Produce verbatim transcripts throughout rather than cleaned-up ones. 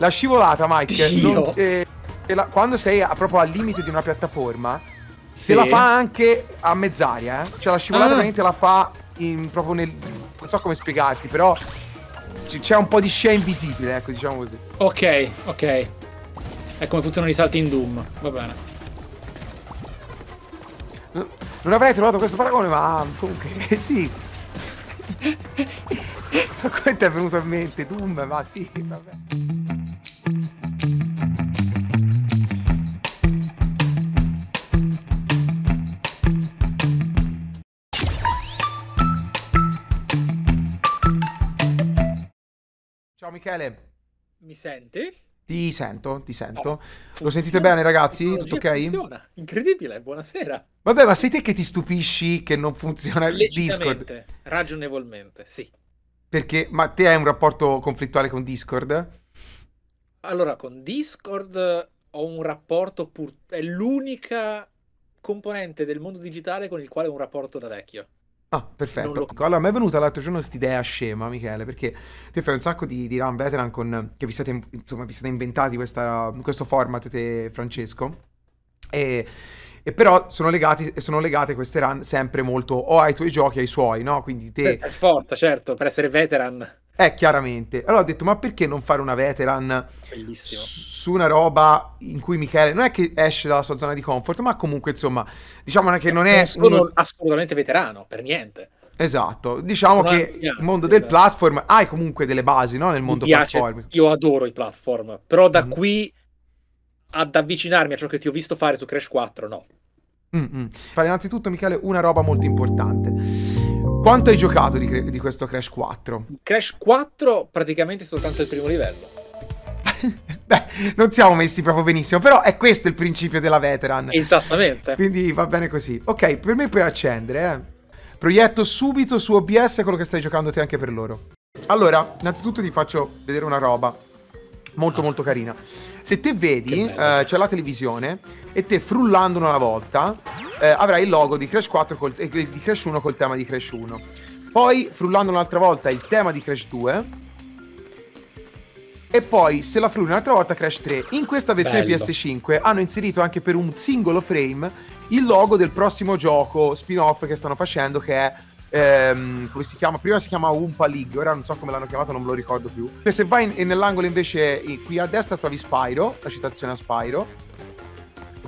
La scivolata, Mike, non, eh, la, quando sei a, proprio al limite di una piattaforma, sì, se la fa anche a mezz'aria, eh? Cioè la scivolata ah. veramente la fa in, proprio nel... non so come spiegarti, però c'è un po' di scia invisibile, ecco, diciamo così. Ok, ok. È come funzionano i salti in Doom, va bene. Non, non avrei trovato questo paragone, ma comunque sì. So come ti è venuto in mente, Doom, ma sì, vabbè. Ciao Michele. Mi senti? Ti sento, ti sento. Oh, lo sentite bene ragazzi? Tutto ok? Funziona, incredibile, buonasera. Vabbè, ma sei te che ti stupisci che non funziona il Discord? Ragionevolmente, sì. Perché, ma te hai un rapporto conflittuale con Discord? Allora, con Discord ho un rapporto, pur... è l'unica componente del mondo digitale con il quale ho un rapporto da vecchio. Ah, perfetto. Lo... Allora, mi è venuta l'altro giorno st'idea scema, Michele, perché ti fai un sacco di, di Run Veteran con, che vi siete, insomma, vi siete inventati questa, questo format, te, Francesco, e, e però sono, legati, sono legate queste run sempre molto o ai tuoi giochi ai suoi, no? Quindi te... Per forza, certo, per essere veteran. Eh, chiaramente. Allora ho detto, ma perché non fare una veteran Bellissimo. su una roba in cui Michele non è che esce dalla sua zona di comfort, ma comunque, insomma, diciamo che non è... Non sono non... assolutamente veterano, per niente. Esatto. Diciamo sono che il mondo del platform... Hai comunque delle basi, no? Nel mondo platform. Io adoro i platform, però da mm. qui ad avvicinarmi a ciò che ti ho visto fare su Crash quattro, no. Mm-mm. Fare innanzitutto, Michele, una roba molto importante. Quanto hai giocato di, di questo Crash quattro? Crash quattro praticamente soltanto il primo livello. Beh, non siamo messi proprio benissimo, però è questo il principio della veteran. Esattamente. Quindi va bene così. Ok, per me puoi accendere, eh. Proietto subito su O B S quello che stai giocando te anche per loro. Allora, innanzitutto ti faccio vedere una roba molto ah. molto carina. Se te vedi, eh, c'è la televisione e te frullando una volta... Eh, avrai il logo di Crash quattro col, eh, di Crash uno col tema di Crash uno. Poi, frullando un'altra volta, il tema di Crash due. E poi, se la frulli un'altra volta, Crash tre. In questa versione Bello. P S cinque hanno inserito anche per un singolo frame il logo del prossimo gioco spin-off che stanno facendo, che è... Ehm, come si chiama? Prima si chiama Wumpa League, ora non so come l'hanno chiamato, non me lo ricordo più. E se vai in, nell'angolo invece qui a destra trovi Spyro, la citazione a Spyro.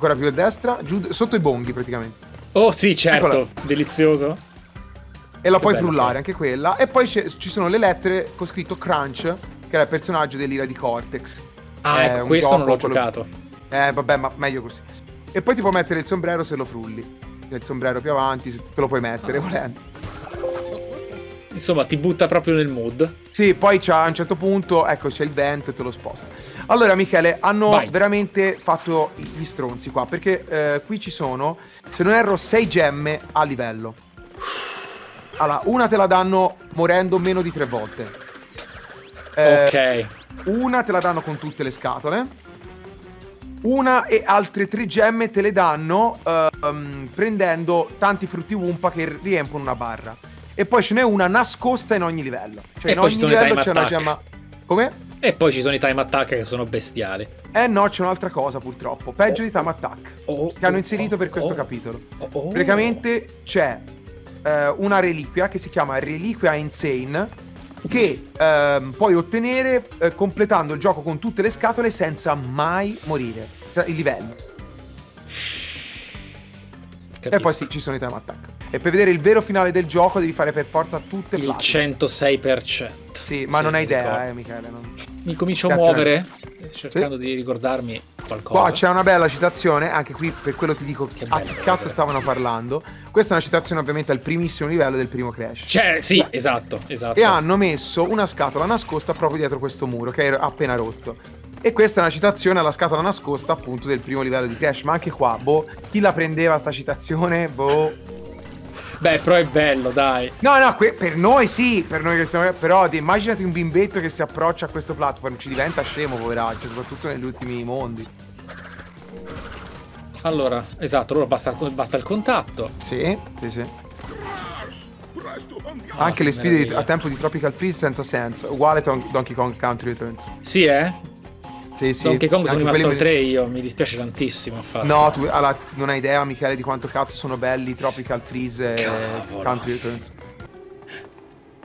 Ancora più a destra, giù sotto i bonghi praticamente. Oh sì, certo, Nicola. delizioso. E la che puoi bello, frullare, cioè. anche quella. E poi ci sono le lettere con scritto Crunch, che era il personaggio dell'ira di Cortex. Ah, ecco, questo non l'ho quello... giocato. Eh, vabbè, ma meglio così. E poi ti puoi mettere il sombrero se lo frulli. Il sombrero più avanti, se te lo puoi mettere, ah. volendo. Insomma, ti butta proprio nel mood. Sì, poi c'ha a un certo punto, ecco, c'è il vento e te lo sposta. Allora, Michele, hanno Vai. veramente fatto gli stronzi qua, perché eh, qui ci sono, se non erro, sei gemme a livello. Allora, una te la danno morendo meno di tre volte. Eh, ok. Una te la danno con tutte le scatole. Una e altre tre gemme te le danno eh, um, prendendo tanti frutti Wumpa che riempono una barra. E poi ce n'è una nascosta in ogni livello. Cioè, e in ogni livello c'è una gemma. Come? E poi ci sono i time attack che sono bestiali. Eh no, c'è un'altra cosa purtroppo. Peggio oh. di time attack. Oh. Che hanno inserito oh. per questo oh. capitolo. Oh. Oh. Praticamente c'è eh, una reliquia che si chiama Reliquia Insane. Che eh, puoi ottenere eh, completando il gioco con tutte le scatole senza mai morire. Il livello. Capisco. E poi sì, ci sono i time attack. E per vedere il vero finale del gioco devi fare per forza tutte le platine. Il centosei per cento. Sì, ma sì, non hai idea, eh, Michele. Non... Mi comincio Grazie a muovere, me. cercando sì. di ricordarmi qualcosa. Qua c'è una bella citazione, anche qui per quello ti dico che a che cazzo stavano parlando. Questa è una citazione ovviamente al primissimo livello del primo Crash. Cioè, sì, Beh. esatto, esatto. E hanno messo una scatola nascosta proprio dietro questo muro, che era appena rotto. E questa è una citazione alla scatola nascosta appunto del primo livello di Crash. Ma anche qua, boh, chi la prendeva sta citazione, boh... Beh, però è bello, dai. No, no, per noi sì, per noi che siamo... Però immaginati un bimbetto che si approccia a questo platform, ci diventa scemo, poveraccio, soprattutto negli ultimi mondi. Allora, esatto, allora basta, basta il contatto. Sì, sì, sì. Anche oh, le sfide di, a tempo di Tropical Freeze senza senso, uguale Donkey Kong Country Returns. Sì, eh? Sì, sì. Donkey Kong sono rimasto al tre, io mi dispiace tantissimo affatto. No, tu alla, non hai idea, Michele, di quanto cazzo sono belli Tropical Freeze e Country Returns.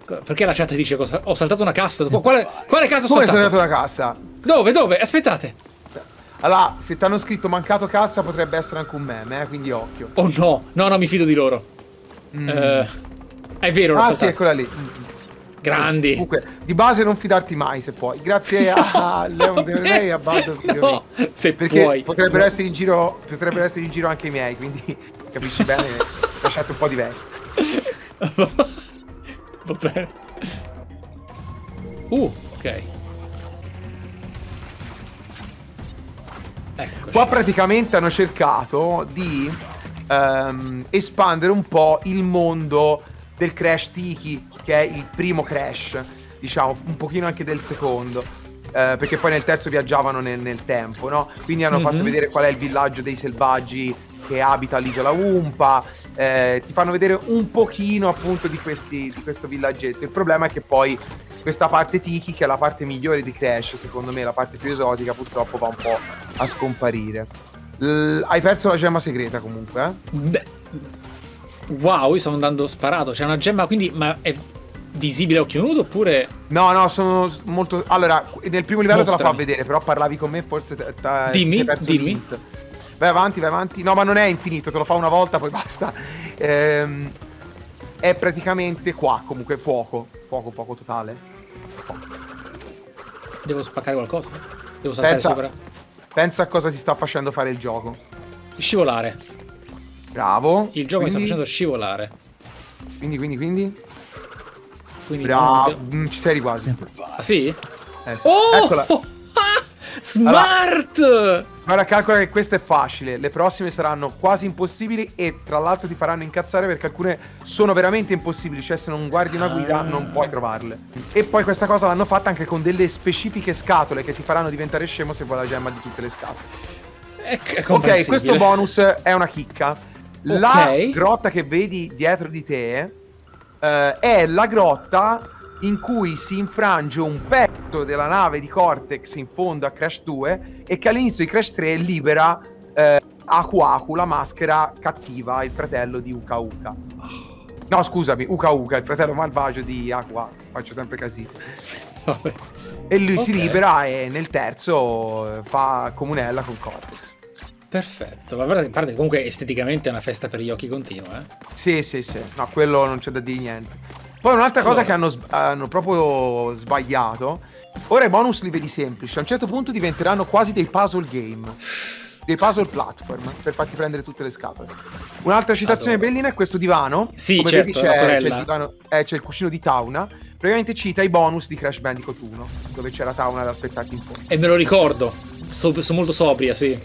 Perché la chat dice cosa? Ho saltato una cassa? Quale, quale cassa ho saltato? Come ho saltato una cassa? Dove? Dove? Aspettate. Allora, se ti hanno scritto mancato cassa potrebbe essere anche un meme, eh, quindi occhio. Oh no, no, no, mi fido di loro. Mm. Eh, è vero, l'ho saltato. Ah sì, eccola lì. Grandi. Comunque, di base non fidarti mai se puoi. Grazie no, a Leon Del Rey e a Baldur's Gate. No, se perché puoi. Potrebbero no. essere in giro, potrebbero essere in giro anche i miei, quindi capisci bene, lasciate un po' diverso. Va bene. Uh, ok. Eccoci. Qua praticamente hanno cercato di um, espandere un po' il mondo del Crash Tiki, che è il primo Crash, diciamo, un pochino anche del secondo, eh, perché poi nel terzo viaggiavano nel, nel tempo, no? Quindi hanno mm-hmm. fatto vedere qual è il villaggio dei selvaggi che abita l'isola Wumpa, eh, ti fanno vedere un pochino appunto di, questi, di questo villaggetto. Il problema è che poi questa parte Tiki, che è la parte migliore di Crash, secondo me la parte più esotica, purtroppo va un po' a scomparire. L hai perso la gemma segreta comunque, eh? Beh. Wow, io stavo andando sparato, c'è una gemma, quindi ma è visibile a occhio nudo oppure... No, no, sono molto... Allora, nel primo livello Mostrami. te la fa vedere, però parlavi con me, forse... Dimmi, dimmi. Vai avanti, vai avanti. No, ma non è infinito, te lo fa una volta, poi basta. Ehm, è praticamente qua, comunque, fuoco. Fuoco, fuoco totale. Fuoco. Devo spaccare qualcosa? Devo saltare pensa, sopra? Pensa a cosa ti sta facendo fare il gioco. Scivolare. Bravo. Il gioco quindi... mi sta facendo scivolare. Quindi, quindi, quindi? quindi Bravo, non... ci sei quasi. Ah, sì? Eh, sì. Oh! Eccola. Smart! Allora, guarda, calcola che questa è facile. Le prossime saranno quasi impossibili e tra l'altro ti faranno incazzare perché alcune sono veramente impossibili. Cioè se non guardi una guida ah. non puoi trovarle. E poi questa cosa l'hanno fatta anche con delle specifiche scatole che ti faranno diventare scemo se vuoi la gemma di tutte le scatole. È ok, questo bonus è una chicca. Okay. La grotta che vedi dietro di te eh, è la grotta... in cui si infrange un pezzo della nave di Cortex in fondo a Crash due e che all'inizio di Crash tre libera eh, Aku Aku, la maschera cattiva, il fratello di Uka Uka. No, scusami, Uka Uka, il fratello malvagio di Aku Aku. Faccio sempre casino. Vabbè. E lui okay. si libera e nel terzo fa comunella con Cortex. Perfetto, ma guardate, in parte comunque esteticamente è una festa per gli occhi continua, eh? Sì, sì, sì. No, quello non c'è da dire niente. Poi un'altra cosa allora. che hanno, hanno proprio sbagliato. Ora i bonus li vedi semplici. A un certo punto diventeranno quasi dei puzzle game. Dei puzzle platform. Per farti prendere tutte le scatole. Un'altra citazione allora. bellina è questo divano. Sì, come certo, c'è il, eh, il cuscino di Tauna. Praticamente cita i bonus di Crash Bandicoot uno. Dove c'era Tauna ad aspettarti in fondo. E me lo ricordo. Sono so molto sobria, sì.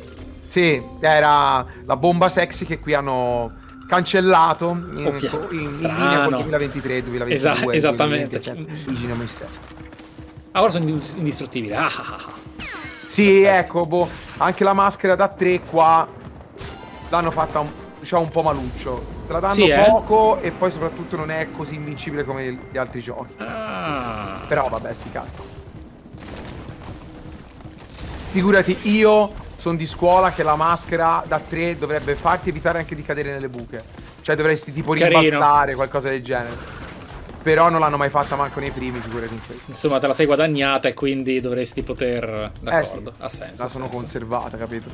Sì, era la bomba sexy che qui hanno... cancellato in, okay. in, in linea con duemilaventitré duemilaventidue. Esa esattamente. duemilaventi, ah, ora sono indistruttibili. Ah, ah, ah. Sì, perfetto. Ecco, boh, anche la maschera da tre qua l'hanno fatta un, diciamo, un po' maluccio. Te la danno sì, poco eh? e poi soprattutto non è così invincibile come gli altri giochi. Ah. Però vabbè, sti cazzo. Figurati, io... sono di scuola che la maschera da tre dovrebbe farti evitare anche di cadere nelle buche. Cioè dovresti tipo rimbalzare, qualcosa del genere. Però non l'hanno mai fatta manco nei primi, figurati in questo. Insomma, te la sei guadagnata e quindi dovresti poter... D'accordo, eh sì, ha senso. La sono senso. conservata, capito?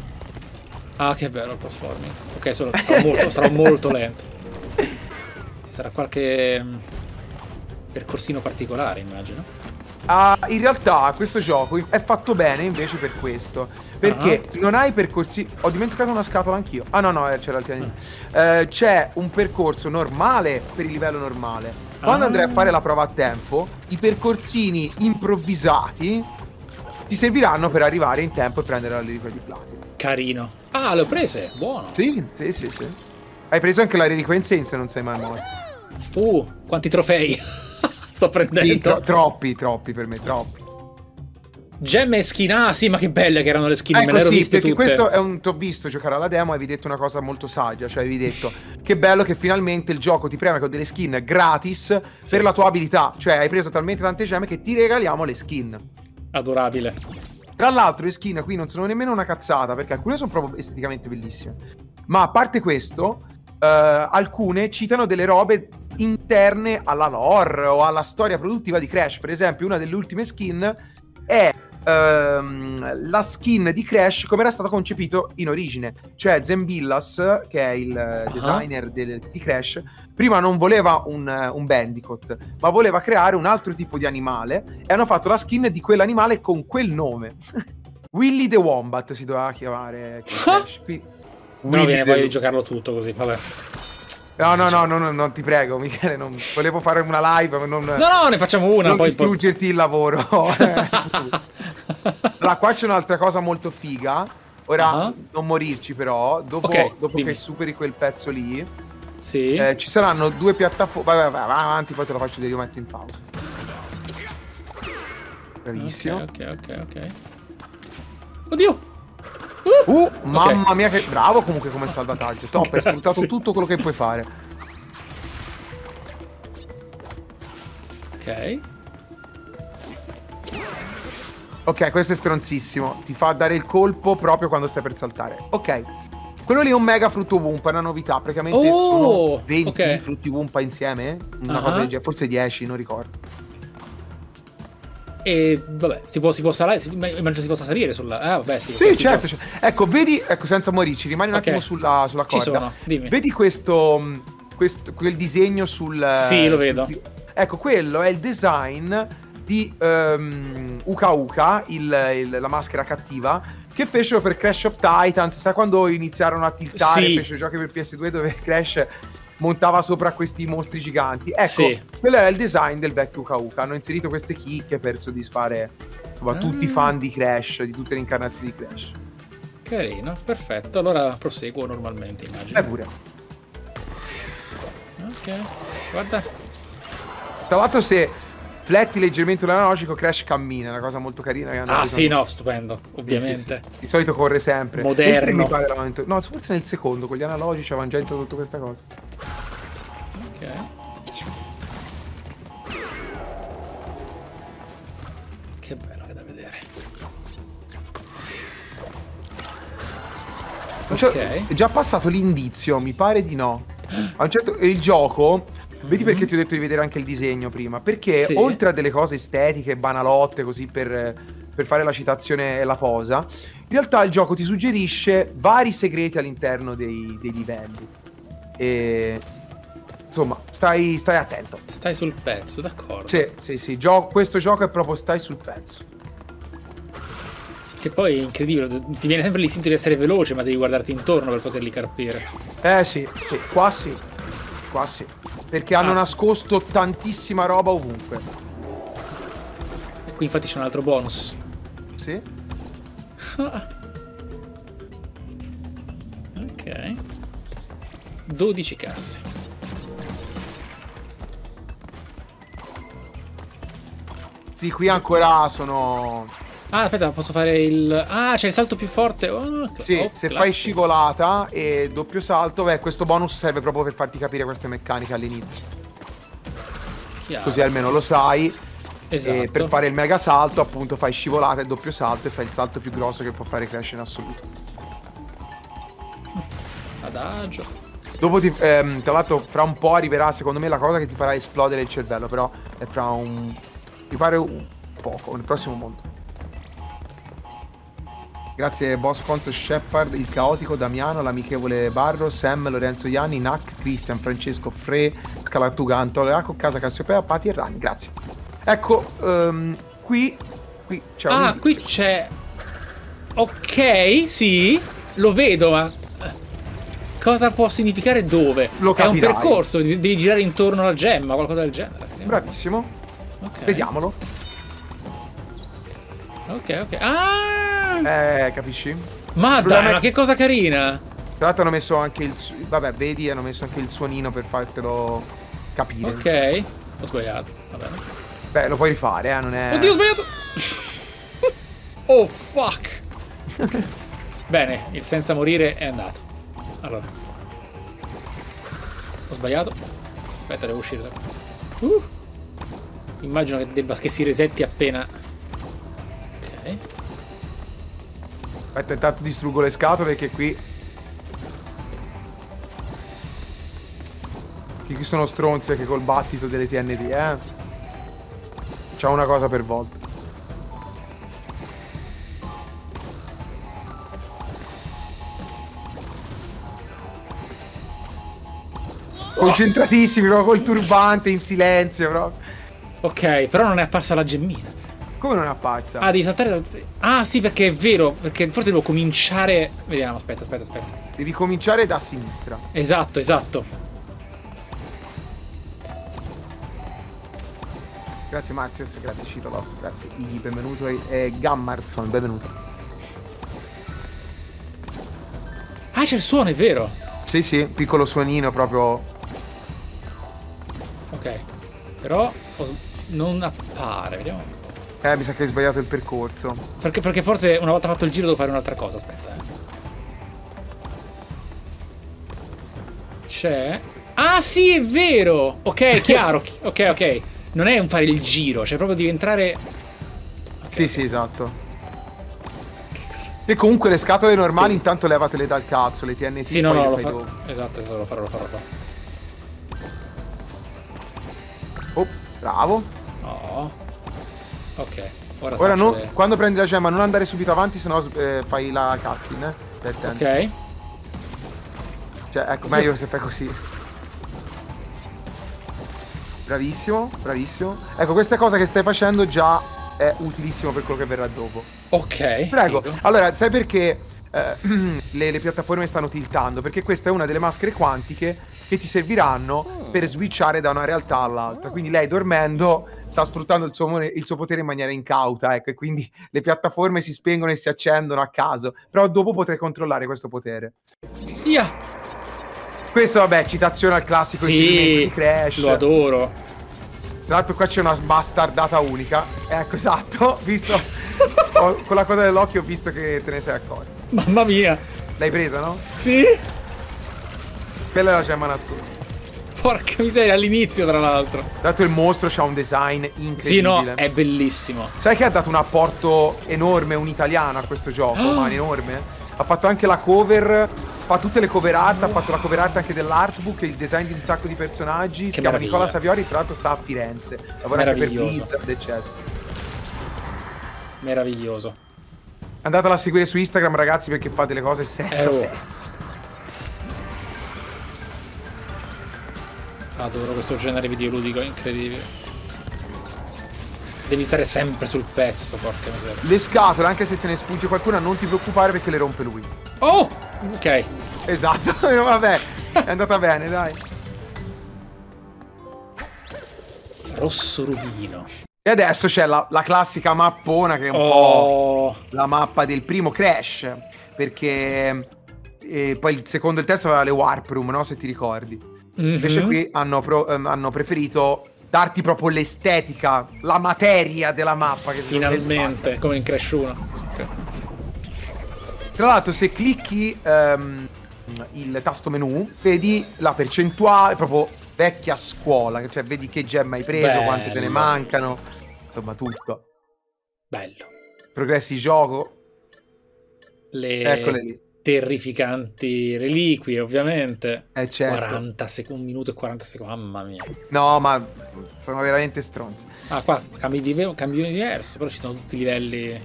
Ah, che bello il platforming. Ok, sono, sarò, molto, sarò molto lento. Ci sarà qualche percorsino particolare, immagino. Ah, in realtà questo gioco è fatto bene invece per questo. Perché uh-huh. non hai percorsi... Ho dimenticato una scatola anch'io. Ah no, no, c'era l'alternativa. Uh. Uh, C'è un percorso normale per il livello normale. Quando uh. andrai a fare la prova a tempo, i percorsini improvvisati ti serviranno per arrivare in tempo e prendere la reliquia di platino. Carino. Ah, le ho prese. Buono. Sì, sì, sì, sì. Hai preso anche la reliquia in senso, non sei mai morto. Uh, quanti trofei. Sto prendendo. Sì, tro troppi, troppi per me, troppi. Gemme e skin, ah sì, ma che belle che erano le skin, ecco, me le ero sì, viste perché tutte. Questo è un... T'ho visto giocare alla demo e avevi detto una cosa molto saggia, cioè avevi detto che bello che finalmente il gioco ti premia con delle skin gratis sì. per la tua abilità, cioè hai preso talmente tante gemme che ti regaliamo le skin. Adorabile. Tra l'altro le skin qui non sono nemmeno una cazzata, perché alcune sono proprio esteticamente bellissime, ma a parte questo eh, alcune citano delle robe interne alla lore o alla storia produttiva di Crash. Per esempio una delle ultime skin è ehm, la skin di Crash come era stato concepito in origine. Cioè Zembillas, che è il designer del, di Crash, prima non voleva un, un Bandicoot, ma voleva creare un altro tipo di animale, e hanno fatto la skin di quell'animale con quel nome. Willy the Wombat si doveva chiamare Crash. Qui... No, viene, the... voglio giocarlo tutto così, vabbè. No, no, no, no, no, non ti prego, Michele, non... volevo fare una live, ma non... No, no, ne facciamo una, non poi... Non distruggerti il lavoro. Allora, qua c'è un'altra cosa molto figa. Ora, uh-huh. non morirci però, dopo, okay, dopo che superi quel pezzo lì... Sì. Eh, ci saranno due piattaforme. Vai, vai, vai, vai avanti, poi te lo faccio, devi mettere in pausa. Bravissimo. Ok, ok, ok. Oddio. Uh, uh mamma okay. mia, che bravo comunque come salvataggio. Top, hai sfruttato tutto quello che puoi fare. Ok. Ok, questo è stronzissimo. Ti fa dare il colpo proprio quando stai per saltare. Ok. Quello lì è un mega frutto Wumpa, è una novità, praticamente oh, sono venti okay. frutti Wumpa insieme, una uh-huh. cosa del genere, forse dieci, non ricordo. E vabbè, si può, si può salire, si, immagino si possa salire sulla... Ah, vabbè, sì, sì certo, certo. Ecco, vedi, ecco, senza morirci, rimani un okay. attimo sulla, sulla corda. Ci sono, dimmi. Vedi questo, questo, quel disegno sul... Sì, lo vedo. Sul... Ecco, quello è il design di um, Uka Uka, il, il, la maschera cattiva, che fecero per Crash of Titans, sai quando iniziarono a tiltare, sì. fecero giochi per P S due dove Crash montava sopra questi mostri giganti. Ecco, sì. quello era il design del vecchio Uka Uka. Hanno inserito queste chicche per soddisfare insomma, mm. tutti i fan di Crash, di tutte le incarnazioni di Crash. Carino, perfetto. Allora proseguo normalmente, immagino. Eh pure. Ok, guarda. Tra l'altro se... fletti leggermente l'analogico, Crash cammina, è una cosa molto carina. Che ah sì, no, stupendo, ovviamente. Sì, sì, sì. Di solito corre sempre. Moderno. No, forse nel secondo, con gli analogici avevano già introdotto questa cosa. Ok. Che bello che è da vedere. Ok. È già passato l'indizio, mi pare di no. A un certo il gioco... Vedi perché ti ho detto di vedere anche il disegno prima? Perché sì. oltre a delle cose estetiche, banalotte, così per, per fare la citazione e la posa, in realtà il gioco ti suggerisce vari segreti all'interno dei, dei livelli. E, insomma, stai, stai attento. Stai sul pezzo, d'accordo. Sì, sì, sì. Gio- questo gioco è proprio stai sul pezzo. Che poi è incredibile, ti viene sempre l'istinto di essere veloce, ma devi guardarti intorno per poterli carpire. Eh sì, sì, qua sì. Qua sì. Perché hanno ah. nascosto tantissima roba ovunque. E qui infatti c'è un altro bonus. Sì. Ok. dodici casse. Sì, qui ancora sono... Ah, aspetta, posso fare il... Ah, c'è il salto più forte. Oh, sì, oh, se classico. Fai scivolata e doppio salto, beh, questo bonus serve proprio per farti capire queste meccaniche all'inizio. Così almeno lo sai. Esatto. E per fare il mega salto, appunto, fai scivolata e doppio salto e fai il salto più grosso che può fare Crash in assoluto. Adagio. Dopo ti... Ehm, tra l'altro, fra un po' arriverà, secondo me, la cosa che ti farà esplodere il cervello, però è fra un... Mi pare un poco, nel prossimo mondo. Grazie Boss Fons, Shepard, il caotico, Damiano, l'amichevole Barro, Sam, Lorenzo Ianni, Nac, Cristian, Francesco, Fre, Scalattuga, Antolacco, Casa Cassiopea, Pati e Rani, grazie. Ecco, um, qui, qui c'è Ah, un... qui c'è... Ok, sì, lo vedo, ma... Cosa può significare dove? Lo capirai. È un percorso, devi girare intorno alla gemma, qualcosa del genere. Bravissimo. Okay. Vediamolo. Ok, ok. Ah! Eh, capisci? Ma dai, ma che cosa carina! Tra l'altro hanno messo anche il... Vabbè, vedi, hanno messo anche il suonino per fartelo capire. Ok, ho sbagliato, va bene. Beh, lo puoi rifare, eh, non è... Oddio, ho sbagliato! Oh, fuck! Bene, il senza morire è andato. Allora. Ho sbagliato. Aspetta, devo uscire da qua. Uh. Immagino che debba... che si resetti appena... Ok. Aspetta, intanto distruggo le scatole che qui... Che qui sono stronzi anche col battito delle T N T, eh. C'ho una cosa per volta. Concentratissimi, proprio col turbante, in silenzio, proprio. Ok, però non è apparsa la gemmina. Come non è apparsa? Ah, devi saltare dal... Ah, sì, perché è vero, perché forse devo cominciare... Vediamo, aspetta, aspetta, aspetta. Devi cominciare da sinistra. Esatto, esatto. Grazie Marzius, grazie Citolos, grazie Iggy, benvenuto e eh, Gammarson, benvenuto. Ah, c'è il suono, è vero? Sì, sì, piccolo suonino proprio... Ok, però non appare, vediamo. Eh, mi sa che hai sbagliato il percorso. Perché, perché forse una volta fatto il giro devo fare un'altra cosa, aspetta. C'è... Ah sì, è vero! Ok, chiaro, ok, ok. Non è un fare il giro, cioè proprio devi entrare... Okay, sì, okay. Sì, esatto. Che cosa? E comunque le scatole normali intanto levatele dal cazzo, le T N T. Sì, no, poi no, lo fai dopo. Esatto, esatto, lo farò, lo farò, lo farò. Oh, bravo. Oh. Ok. Ora, Ora no, le... quando prendi la gemma non andare subito avanti, sennò eh, fai la cutscene eh, del tempo. Ok. Cioè, ecco, meglio se fai così. Bravissimo, bravissimo. Ecco, questa cosa che stai facendo già è utilissimo per quello che verrà dopo. Ok. Prego. Figo. Allora, sai perché eh, le, le piattaforme stanno tiltando? Perché questa è una delle maschere quantiche che ti serviranno per switchare da una realtà all'altra. Quindi lei dormendo sta sfruttando il suo, il suo potere in maniera incauta, ecco, e quindi le piattaforme si spengono e si accendono a caso. Però dopo potrei controllare questo potere. Yeah. Questo, vabbè, citazione al classico inserimento di Crash. Lo adoro. Tra l'altro qua c'è una bastardata unica. Ecco, esatto. Visto ho, con la coda dell'occhio ho visto che te ne sei accorto. Mamma mia. L'hai presa, no? Sì. Quella è la gemma nascosta. Porca miseria, all'inizio tra l'altro. Tra l'altro il mostro c'ha un design incredibile. Sì, no, è bellissimo. Sai che ha dato un apporto enorme un italiano a questo gioco, oh. Ma enorme. Ha fatto anche la cover, fa tutte le cover art, oh. Ha fatto la cover art anche dell'artbook, il design di un sacco di personaggi. Che si chiama Nicola Saviori, tra l'altro sta a Firenze. Lavora anche per Blizzard, eccetera. Meraviglioso. Andatela a seguire su Instagram, ragazzi, perché fa delle cose senza eh, oh. senso. Adoro questo genere videoludico, è incredibile. Devi stare sempre sul pezzo, porca miseria. Le scatole, anche se te ne sfugge qualcuna, non ti preoccupare perché le rompe lui. Oh! Ok. Esatto, vabbè, è andata bene, dai. Rosso rubino. E adesso c'è la, la classica mappona che è un oh. po' la mappa del primo Crash. Perché e poi il secondo e il terzo aveva le Warp Room, no? Se ti ricordi. Invece mm-hmm. qui hanno, pro, ehm, hanno preferito darti proprio l'estetica, la materia della mappa che finalmente, come in Crash uno. Okay. Tra l'altro se clicchi ehm, il tasto menu vedi la percentuale, proprio vecchia scuola, cioè vedi che gemme hai preso, bello. Quante te ne mancano, insomma tutto. Bello. Progressi gioco. Le... Eccole lì. Terrificanti reliquie, ovviamente. Eh certo. quaranta secondi, un minuto e quaranta secondi, mamma mia. No, ma sono veramente stronzi. Ah, qua cambi di campione diverso, però ci sono tutti i livelli.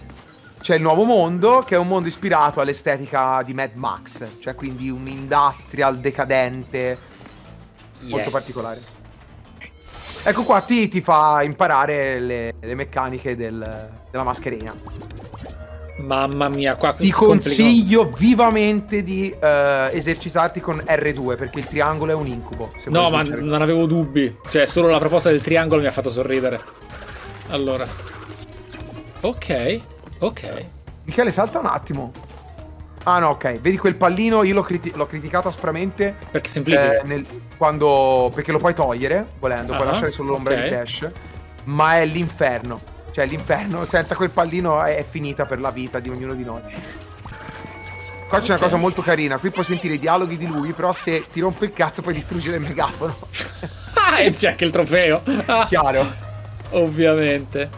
C'è il nuovo mondo, che è un mondo ispirato all'estetica di Mad Max, cioè quindi un industrial decadente, yes. Molto particolare. Ecco qua, ti, ti fa imparare le, le meccaniche del, della mascherina. Mamma mia, qua ti consiglio complicato. Vivamente di uh, esercitarti con R due perché il triangolo è un incubo. No, ma non qua. Avevo dubbi. Cioè, solo la proposta del triangolo mi ha fatto sorridere. Allora, ok, ok. Michele, salta un attimo. Ah, no, ok. Vedi quel pallino? Io l'ho criti criticato aspramente. Perché semplifica? Eh, nel, quando, perché lo puoi togliere volendo, ah, puoi lasciare solo l'ombra okay. di Crash. Ma è l'inferno. Cioè l'inferno senza quel pallino è finita per la vita di ognuno di noi. Qua c'è okay. una cosa molto carina. Qui puoi sentire i dialoghi di lui. Però se ti rompe il cazzo puoi distruggere il megafono. Ah, e c'è anche il trofeo. Chiaro. Ovviamente.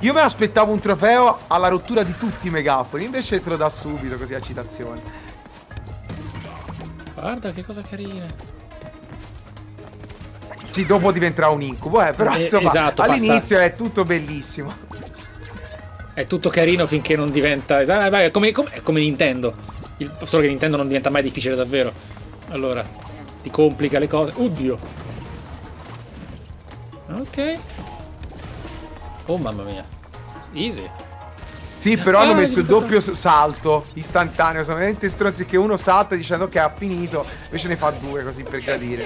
Io mi aspettavo un trofeo alla rottura di tutti i megafoni, invece te lo dà subito così a citazione. Guarda che cosa carina. Sì, dopo diventerà un incubo, eh, però eh, insomma, esatto, all'inizio è tutto bellissimo. È tutto carino finché non diventa... È come, come, come Nintendo. Il... Solo che Nintendo non diventa mai difficile davvero. Allora, ti complica le cose. Oddio. Ok. Oh mamma mia, easy. Sì, però ah, hanno messo il doppio salto istantaneo. Sono veramente stronzi che uno salta dicendo che ha finito, invece ne fa due così per gradire.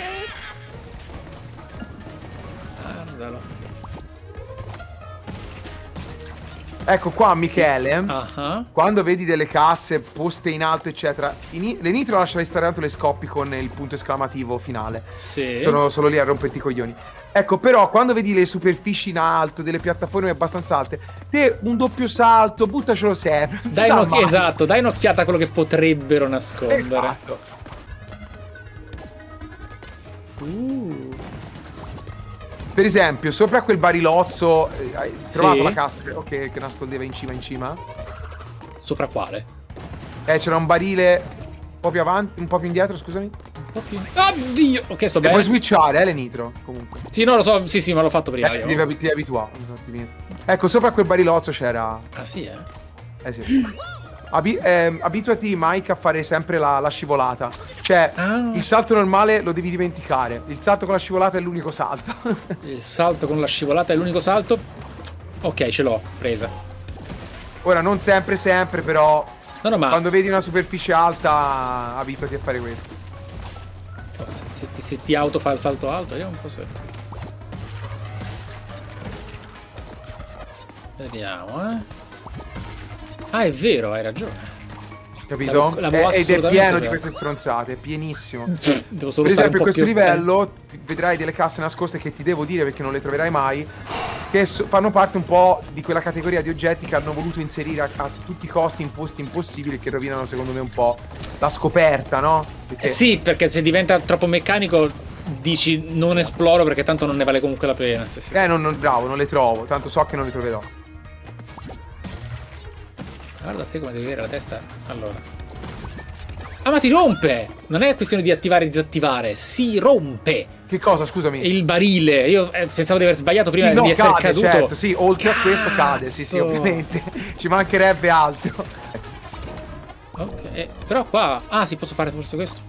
Guardalo. Ecco qua Michele, uh-huh. quando vedi delle casse poste in alto eccetera, in le nitro lasciali stare tanto, le scoppi con il punto esclamativo finale. Sì. Sono solo lì a romperti i coglioni. Ecco, però quando vedi le superfici in alto delle piattaforme abbastanza alte, te un doppio salto buttacelo sempre. Dai un'occhiata, esatto, dai un'occhiata a quello che potrebbero nascondere. Esatto. Uh. Per esempio, sopra quel barilozzo hai trovato sì. la cassa okay, che nascondeva in cima in cima? Sopra quale? Eh, c'era un barile un po' più avanti, un po' più indietro, scusami. Oddio! Ok, sto bene. E puoi switchare, eh, le nitro, comunque. Sì, no, lo so, sì, sì, ma l'ho fatto prima. Eh, ti devi, ti devi abituare un attimino. Ecco, sopra quel barilozzo c'era... Ah, sì, eh? Eh, sì. Abi eh, abituati, Mike, a fare sempre la, la scivolata. Cioè, ah. il salto normale lo devi dimenticare. Il salto con la scivolata è l'unico salto. Il salto con la scivolata è l'unico salto? Ok, ce l'ho, presa. Ora, non sempre, sempre, però... No, no, ma... Quando vedi una superficie alta, abituati a fare questo. Se, se, se, se ti auto fa il salto alto, vediamo un po' se... Vediamo, eh. Ah, è vero, hai ragione. Capito? La, la eh, ed è pieno di queste stronzate, è pienissimo. Devo solo per esempio in questo più... livello vedrai delle casse nascoste che ti devo dire perché non le troverai mai, che so fanno parte un po' di quella categoria di oggetti che hanno voluto inserire a, a tutti i costi in posti impossibili, che rovinano secondo me un po' la scoperta, no? Perché... Eh sì, perché se diventa troppo meccanico dici non esploro perché tanto non ne vale comunque la pena. Se, se, eh, non, non, bravo, non le trovo, tanto so che non le troverò. Guarda te come devi avere la testa. Allora. Ah, ma si rompe! Non è questione di attivare e disattivare. Si rompe! Che cosa, scusami? Il barile. Io eh, pensavo di aver sbagliato prima sì, no, di essere cade, caduto. Certo, sì, oltre Cazzo. a questo cade. Sì, sì, ovviamente. Ci mancherebbe altro. Ok, eh, però qua... Ah, sì, posso fare forse questo.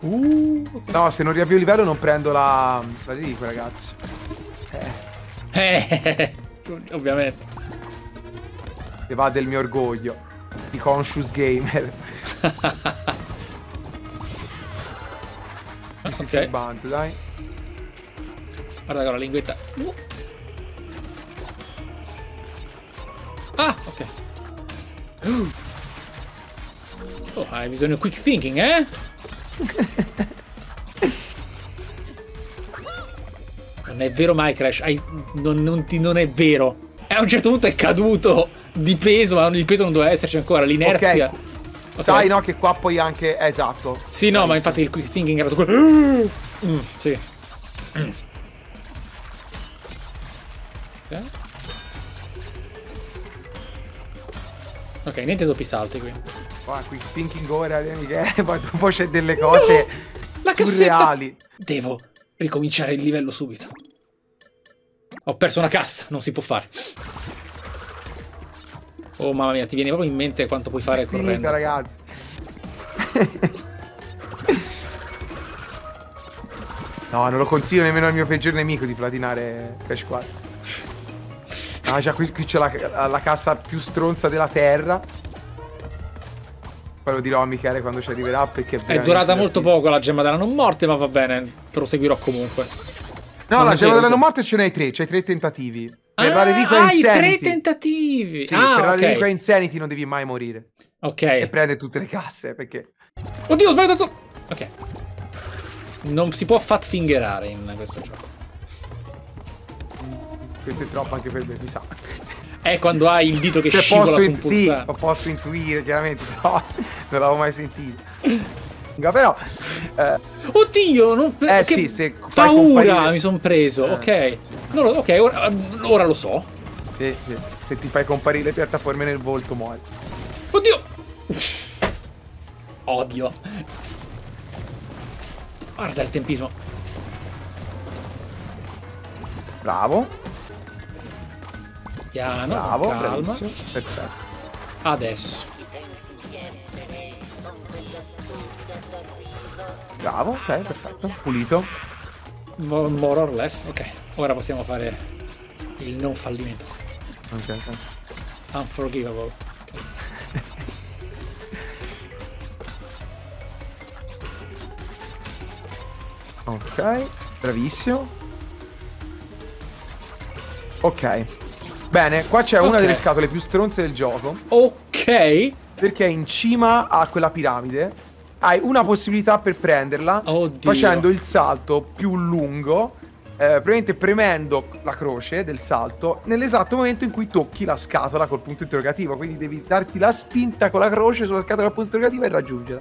Uh, okay. No, se non riavvio il livello non prendo la... La lirica, ragazzi. Eh. Eh, ovviamente. Che va del mio orgoglio di conscious gamer. Ok, banto, dai. Guarda con la linguetta. Ah, ok. Oh, hai bisogno di quick thinking, eh? Non è vero mai, Crash. Hai... Non, non, ti... non è vero. E a un certo punto è caduto di peso, ma il peso non doveva esserci ancora, l'inerzia. Okay. Okay. Sai, no, che qua poi anche... Eh, esatto. Sì, no, Vai, ma sì. infatti il quick thinking era su quello... Mm, sì. Mm. Ok. Ok, niente doppi salti qui. Qua quick thinking ora, Michele, poi dopo c'è delle cose no, surreali. Devo ricominciare il livello subito. Ho perso una cassa, non si può fare. Oh mamma mia, ti viene proprio in mente quanto puoi fare correndo. Finita, ragazzi. No, non lo consiglio nemmeno al mio peggior nemico di platinare Crash quattro. Ah, già qui, qui c'è la, la cassa più stronza della terra. Poi lo dirò a Michele quando ci arriverà, perché è, è durata molto poco la gemma della non morte, ma va bene, proseguirò comunque. No, non la gemma della non morte ce n'hai tre, c'hai tre tentativi. Per ah, ah i tre tentativi! Sì, ah, per la okay. Rica Insanity non devi mai morire. Ok. E prende tutte le casse, perché... Oddio, ho sbagliato! Ok. Non si può fat fingerare in questo gioco. Questo è troppo anche per me, mi sa. È quando hai il dito che cioè, scivola su un pulsante. Sì, posso intuire, chiaramente, però non l'avevo mai sentito. No, però... Eh. Oddio, non... Eh, che sì, se... Paura, comparire... mi sono preso, eh. Ok. No, ok, ora, ora lo so. Sì, sì. Se ti fai comparire le piattaforme nel volto muori. Oddio! Odio. Guarda il tempismo. Bravo. Piano, bravo, bravissimo. Perfetto. Adesso. Bravo, ok, perfetto. Pulito. More or less. Ok, ora possiamo fare il non fallimento. Ok, ok. Unforgivable. Okay. Ok, bravissimo. Ok. Bene, qua c'è okay. una delle scatole più stronze del gioco. Ok. Perché in cima a quella piramide hai una possibilità per prenderla. Oddio. Facendo il salto più lungo, eh, praticamente premendo la croce del salto nell'esatto momento in cui tocchi la scatola col punto interrogativo. Quindi devi darti la spinta con la croce sulla scatola col punto interrogativo e raggiungerla.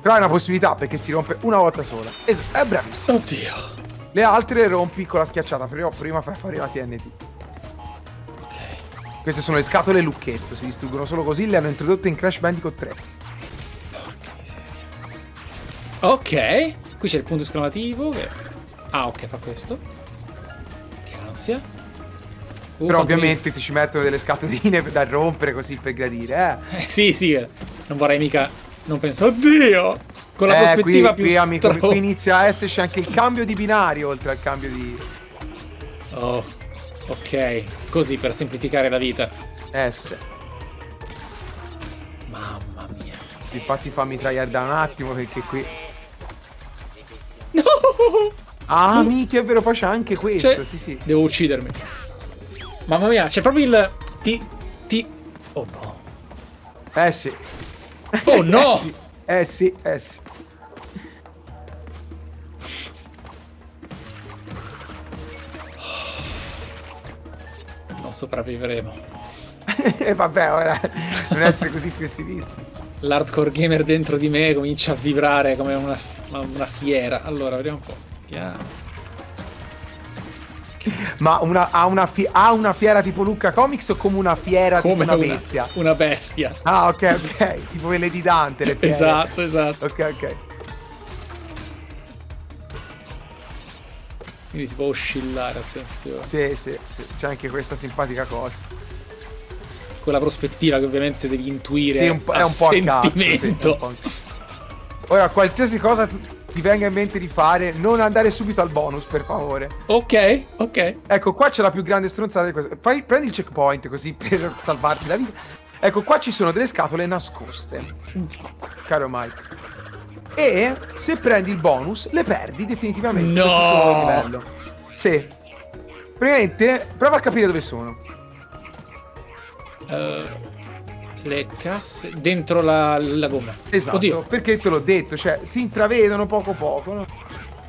Però è una possibilità perché si rompe una volta sola. E è bravissimo. Oddio. Le altre le rompi con la schiacciata, però prima fai fare la T N T. Ok. Queste sono le scatole lucchetto, si distruggono solo così. Le hanno introdotte in Crash Bandicoot tre. Ok, qui c'è il punto esclamativo che... Ah, ok, fa questo. Che ansia. uh, Però ovviamente mi... ti ci mettono delle scatoline da rompere così per gradire, eh? eh Sì, sì, non vorrei mica... Non penso... Oddio! Con la eh, prospettiva qui, più stronza. Qui, amico, qui inizia a esserci anche il cambio di binario, oltre al cambio di... Oh, ok. Così, per semplificare la vita. Eh, sì. Mamma mia. Infatti fammi tryhard da un attimo, perché qui... No! Ah, minchia, è vero, poi c'è anche questo, cioè, sì, sì. Devo uccidermi. Mamma mia, c'è proprio il... Ti... Ti... Oh no. Eh sì. Oh no! Eh sì, eh sì, eh sì. Non sopravviveremo. E vabbè, ora... Non essere così pessimisti. L'hardcore gamer dentro di me comincia a vibrare come una, una fiera. Allora, vediamo un po'. Piano. Ma una, ha, una fi, ha una fiera tipo Lucca Comics o come una fiera come tipo una, una bestia? Una bestia. Ah, ok, ok. Tipo quelle di Dante, le fiere. Esatto, esatto. Ok, ok. Quindi si può oscillare, attenzione. Sì, sì, sì. C'è anche questa simpatica cosa. Quella prospettiva che ovviamente devi intuire. Sì, è un po' a sentimento. Cazzo, sì, po'... Ora, qualsiasi cosa ti venga in mente di fare, non andare subito al bonus, per favore. Ok, ok. Ecco, qua c'è la più grande stronzata di questo. Fai, prendi il checkpoint così per salvarti la vita. Ecco, qua ci sono delle scatole nascoste, caro Mike. E se prendi il bonus, le perdi definitivamente. No! Livello. Sì. Praticamente, prova a capire dove sono. Uh, le casse dentro la, la gomma. Esatto. Oddio. Perché te l'ho detto, cioè si intravedono poco poco, no?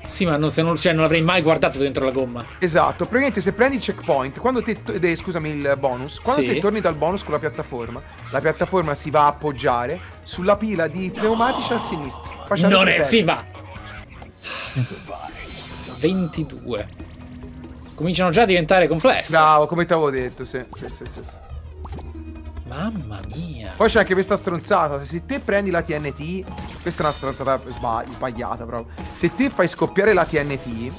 Sì, ma non, se non, cioè, non avrei mai guardato dentro la gomma. Esatto. Praticamente se prendi il checkpoint, quando te, eh, scusami, il bonus, quando sì. te torni dal bonus con la piattaforma, la piattaforma si va a appoggiare sulla pila di pneumatici, no, a sinistra. Non è, sì, ma ventidue cominciano già a diventare complesse. Bravo, come ti avevo detto. Sì, sì, sì, sì, sì. Mamma mia. Poi c'è anche questa stronzata. Se te prendi la T N T, questa è una stronzata sbagliata proprio. Se te fai scoppiare la T N T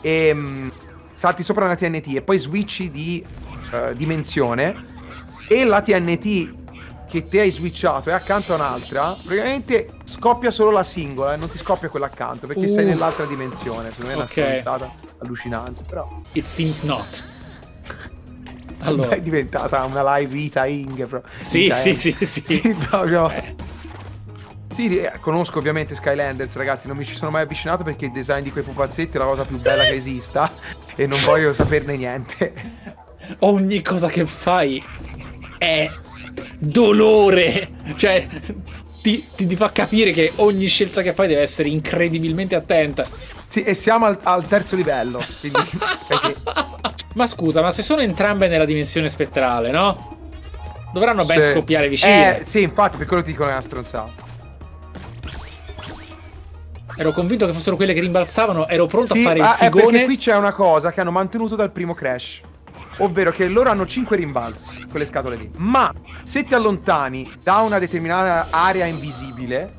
e um, salti sopra una T N T e poi switchi di uh, dimensione, e la T N T che te hai switchato è accanto a un'altra, praticamente scoppia solo la singola e eh, non ti scoppia quella accanto, perché uh. sei nell'altra dimensione. Per me è una okay. stronzata allucinante, però. It seems not. Allora. È diventata una live vita Ing. Però. Sì, vita sì, Ing. sì, sì, sì, sì. Proprio. Eh. Sì, eh, conosco ovviamente Skylanders, ragazzi. Non mi ci sono mai avvicinato perché il design di quei pupazzetti è la cosa più bella che esista. E non voglio saperne niente. Ogni cosa che fai è dolore. Cioè, ti, ti, ti fa capire che ogni scelta che fai deve essere incredibilmente attenta. Sì, e siamo al, al terzo livello. Quindi, perché... Ma scusa, ma se sono entrambe nella dimensione spettrale, no? Dovranno ben sì. scoppiare vicine. Eh, sì, infatti, per quello ti dicono è una stronzata. Ero convinto che fossero quelle che rimbalzavano, ero pronto sì, a fare il figone. Sì, perché qui c'è una cosa che hanno mantenuto dal primo Crash. Ovvero che loro hanno cinque rimbalzi, quelle scatole lì. Ma se ti allontani da una determinata area invisibile,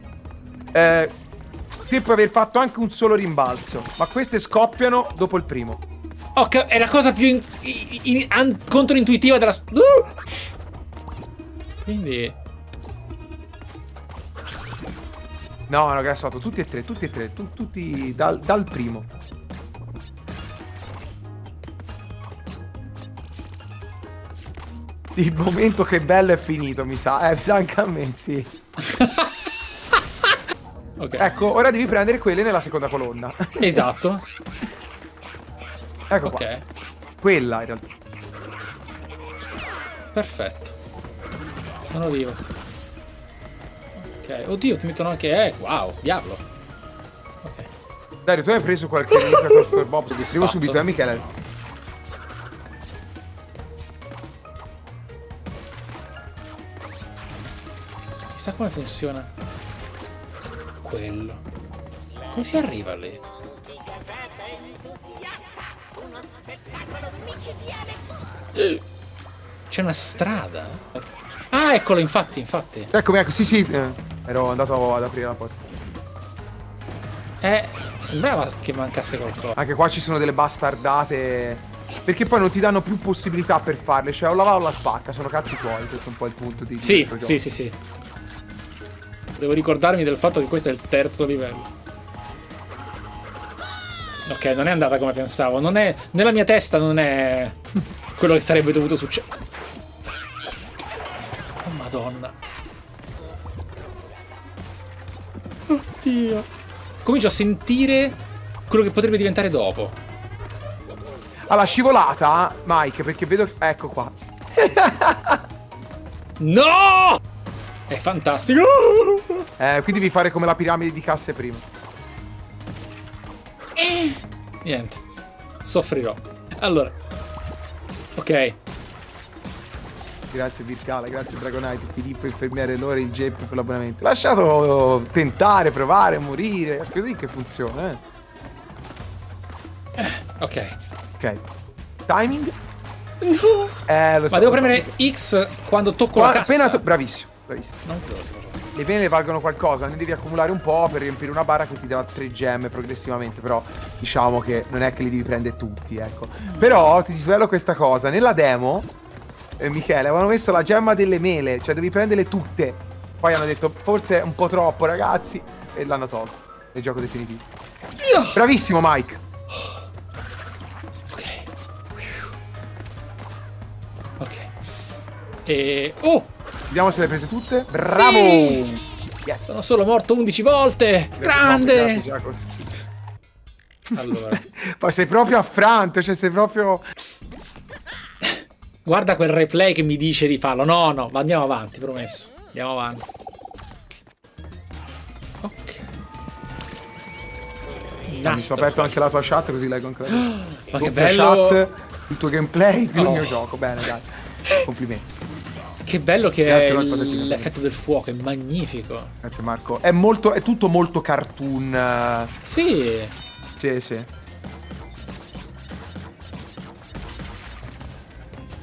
eh, ti puoi aver fatto anche un solo rimbalzo. Ma queste scoppiano dopo il primo. Ok, è la cosa più in, in, in, controintuitiva della... Uh! Quindi... No, no, che sotto, tutti e tre, tutti e tre, tu, tutti dal, dal primo. Il momento che bello è finito, mi sa. Eh, anche a me, sì. Okay. Ecco, ora devi prendere quelle nella seconda colonna. Esatto. Ecco okay. qua. Quella, in realtà. Perfetto. Sono vivo. Ok, oddio, ti mettono anche... Eh, wow, diavolo. Ok. Dario, tu hai preso qualche... Crash for Bob? Devo subito, eh, Michele? Chissà come funziona. Quello. Come si arriva lì? C'è una strada? Ah, eccolo, infatti, infatti. Eccomi, ecco, sì, sì. Ero andato ad aprire la porta. Eh, sembrava che mancasse qualcosa. Anche qua ci sono delle bastardate. Perché poi non ti danno più possibilità per farle. Cioè, o la va o la spacca. Sono cazzi tuoi. Questo è un po' il punto di... Sì, sì, sì, sì. Devo ricordarmi del fatto che questo è il terzo livello. Ok, non è andata come pensavo. Non è... Nella mia testa non è... quello che sarebbe dovuto succedere. Oh, madonna. Oddio. Comincio a sentire quello che potrebbe diventare dopo. Alla scivolata, Mike, perché vedo... Ecco qua. No! È fantastico! Eh, qui devi fare come la piramide di casse prima. Eh. Niente. Soffrirò. Allora. Ok. Grazie Virgala, grazie Dragonite, Filippo, infermiere, Lore, il Geppi per l'abbonamento. Lasciato tentare, provare, morire, è così che funziona, eh. eh ok. Ok. Timing? No. Eh, lo so. Ma devo premere X quando tocco la cassa. Appena to bravissimo, bravissimo. Non credo. Le vene valgono qualcosa, ne devi accumulare un po' per riempire una barra che ti dà tre gemme progressivamente, però diciamo che non è che li devi prendere tutti, ecco. Però ti svelo questa cosa, nella demo... Eh, Michele, avevano messo la gemma delle mele, cioè devi prenderle tutte. Poi hanno detto forse è un po' troppo, ragazzi, e l'hanno tolto. Nel gioco definitivo. Io. Bravissimo Mike. Ok. Ok. E... Oh! Vediamo se le hai prese tutte. Bravo! Sì. Yes. Sono solo morto undici volte. Grazie. Grande! Morte, allora. Poi sei proprio affranto, cioè sei proprio... Guarda quel replay che mi dice di farlo. No, no, ma andiamo avanti, promesso. Andiamo avanti. Ok. Mi sono aperto anche la tua chat così leggo ancora. Ma che bello! Chat, il tuo gameplay più oh. il mio gioco. Bene, dai. Complimenti. Che bello che Grazie, è l'effetto del fuoco, è magnifico. Grazie Marco. È molto, è tutto molto cartoon. Sì. Sì, sì.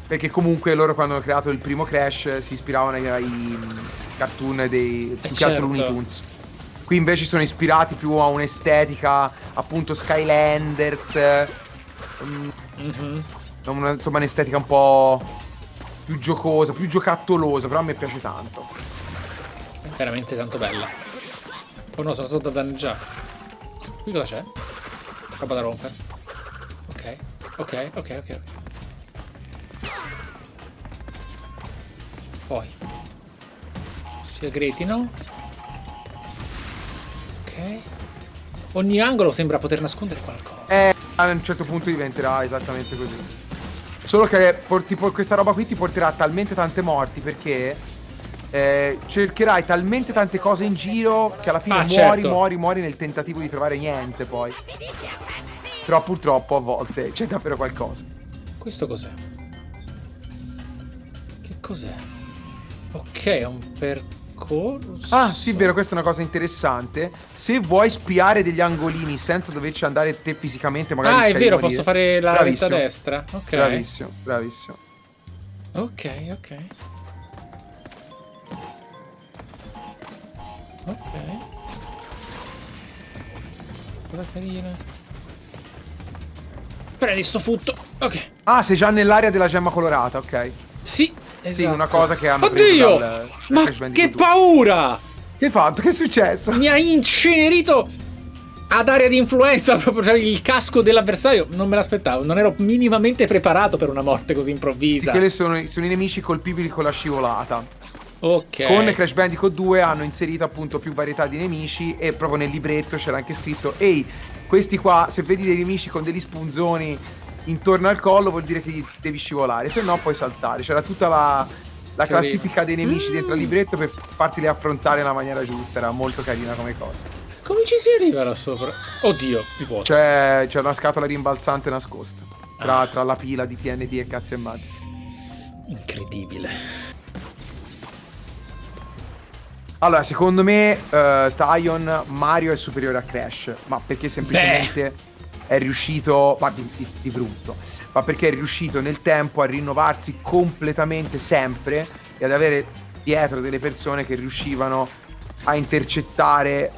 Perché comunque loro quando hanno creato il primo Crash si ispiravano ai, ai cartoon dei più che altro Looney Tunes. Qui invece sono ispirati più a un'estetica appunto Skylanders, mm-hmm. una, insomma un'estetica un po' più giocosa, più giocattolosa, però a me piace tanto. È veramente tanto bella. Oh no, sono stato danneggiato. Qui cosa c'è? Roba da rompere. Ok, ok, ok, ok. Poi segreti, no? Ok. Ogni angolo sembra poter nascondere qualcosa. Eh, a un certo punto diventerà esattamente così. Solo che porti, questa roba qui ti porterà talmente tante morti perché eh, cercherai talmente tante cose in giro che alla fine ah, muori, certo. muori, muori nel tentativo di trovare niente poi. Però purtroppo a volte c'è davvero qualcosa. Questo cos'è? Che cos'è? Ok, è un percorso. percorso. Ah sì, vero, questa è una cosa interessante. Se vuoi spiare degli angolini senza doverci andare te fisicamente, magari... Ah, è vero, morire. Posso fare la ravetta destra. Ok. Bravissimo, bravissimo. Ok, ok. Ok. Cosa carina. Prendi sto futto. Ok. Ah, sei già nell'area della gemma colorata, ok. Sì. Esatto. Sì, una cosa che hanno... Oddio! Dal, ma che paura! Che hai fatto? Che è successo? Mi ha incenerito ad area di influenza, proprio, cioè, il casco dell'avversario. Non me l'aspettavo, non ero minimamente preparato per una morte così improvvisa. Sì, quelle sono, sono i nemici colpibili con la scivolata. Ok. Con Crash Bandicoot due hanno inserito appunto più varietà di nemici e proprio nel libretto c'era anche scritto: ehi, questi qua, se vedi dei nemici con degli spunzoni intorno al collo vuol dire che devi scivolare, se no puoi saltare. C'era tutta la, la classifica dei nemici mm. dentro al libretto per farteli affrontare nella maniera giusta. Era molto carina come cosa. Come ci si arriva là sopra? Oddio, mi vuoto. C'è una scatola rimbalzante nascosta tra, ah. tra la pila di T N T e cazzi e mazzi. Incredibile. Allora, secondo me uh, Tyon Mario è superiore a Crash. Ma perché semplicemente... Beh. È riuscito, ma di, di, di brutto, ma perché è riuscito nel tempo a rinnovarsi completamente sempre e ad avere dietro delle persone che riuscivano a intercettare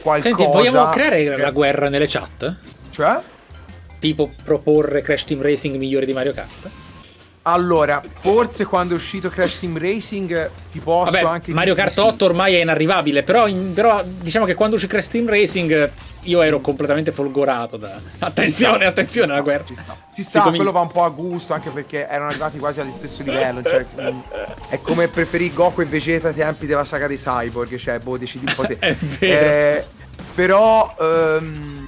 qualcosa. Senti, vogliamo creare che... la guerra nelle chat? Cioè? Tipo proporre Crash Team Racing migliore di Mario Kart? Allora, forse quando è uscito Crash Team Racing ti posso... Vabbè, anche Mario Kart sì. otto ormai è inarrivabile, però, in, però diciamo che quando uscì Crash Team Racing io ero completamente folgorato da... Attenzione, sta, attenzione alla guerra. Ci sta, ci sta quello va un po' a gusto, anche perché erano arrivati quasi allo stesso livello, cioè, è come preferì Goku e Vegeta ai tempi della saga dei Cyborg, cioè, boh, decidi un po' te. È vero. Eh, però... Um,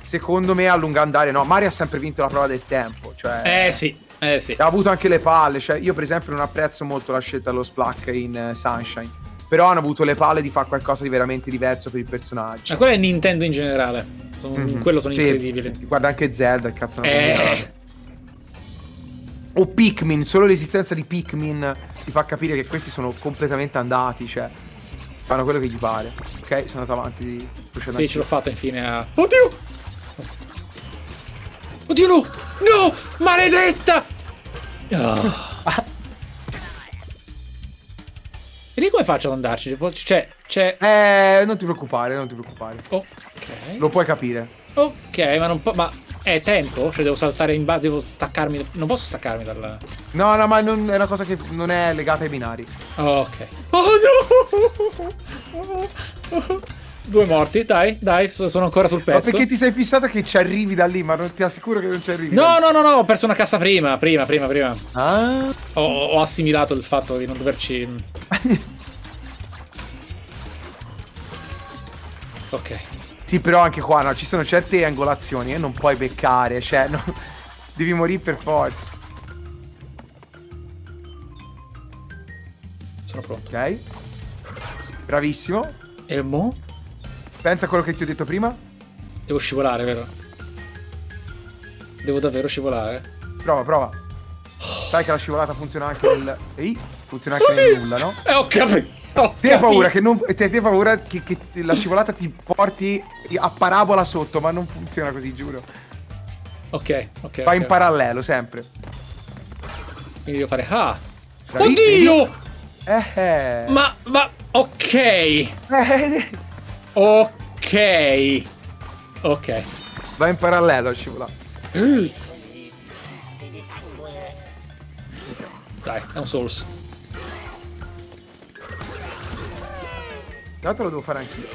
secondo me a lungo andare no, Mario ha sempre vinto la prova del tempo, cioè... Eh sì. Eh sì. Ha avuto anche le palle, cioè io per esempio non apprezzo molto la scelta dello Splack in uh, Sunshine, però hanno avuto le palle di fare qualcosa di veramente diverso per il personaggio. Ma quello è Nintendo in generale, sono, mm-hmm. quello sono sì, incredibile. Guarda anche Zelda, cazzo, non eh. O Pikmin, solo l'esistenza di Pikmin ti fa capire che questi sono completamente andati, cioè fanno quello che gli pare. Ok, sono andato avanti di... Sì, ce l'ho fatta infine a... Oddio! Oddio no! No! Maledetta! Oh. E lì come faccio ad andarci? C'è, c'è... Eh, non ti preoccupare, non ti preoccupare. Ok. Lo puoi capire. Ok, ma non po... Ma è tempo? Cioè devo saltare in base, devo staccarmi... Non posso staccarmi dalla... No, no, ma non... è una cosa che non è legata ai binari. Ok. Oh no! Due morti, dai, dai, sono ancora sul pezzo. Ma perché ti sei fissata che ci arrivi da lì? Ma non ti assicuro che non ci arrivi. No, no, no, no, ho perso una cassa prima, prima, prima, prima. Ah. Ho, ho assimilato il fatto di non doverci... Ok. Sì, però anche qua, no, ci sono certe angolazioni e eh, non puoi beccare, cioè, no, devi morire per forza. Sono pronto. Ok. Bravissimo. E mo? Pensa a quello che ti ho detto prima. Devo scivolare, vero? Devo davvero scivolare? Prova, prova. Oh. Sai che la scivolata funziona anche nel... Ehi, funziona anche Oddio. nel nulla, no? Eh, ho capito. Ti hai paura che non... Ti hai paura che, che la scivolata ti porti a parabola sotto, ma non funziona così, giuro. Ok, ok. Vai okay. in parallelo, sempre. Quindi devo fare... Ah! Bravi. Oddio! Eh, eh. Ma, ma... Ok! Eh... Ok. Ok. Va in parallelo a scivolare. Dai, è un Souls. Tanto lo devo fare anch'io.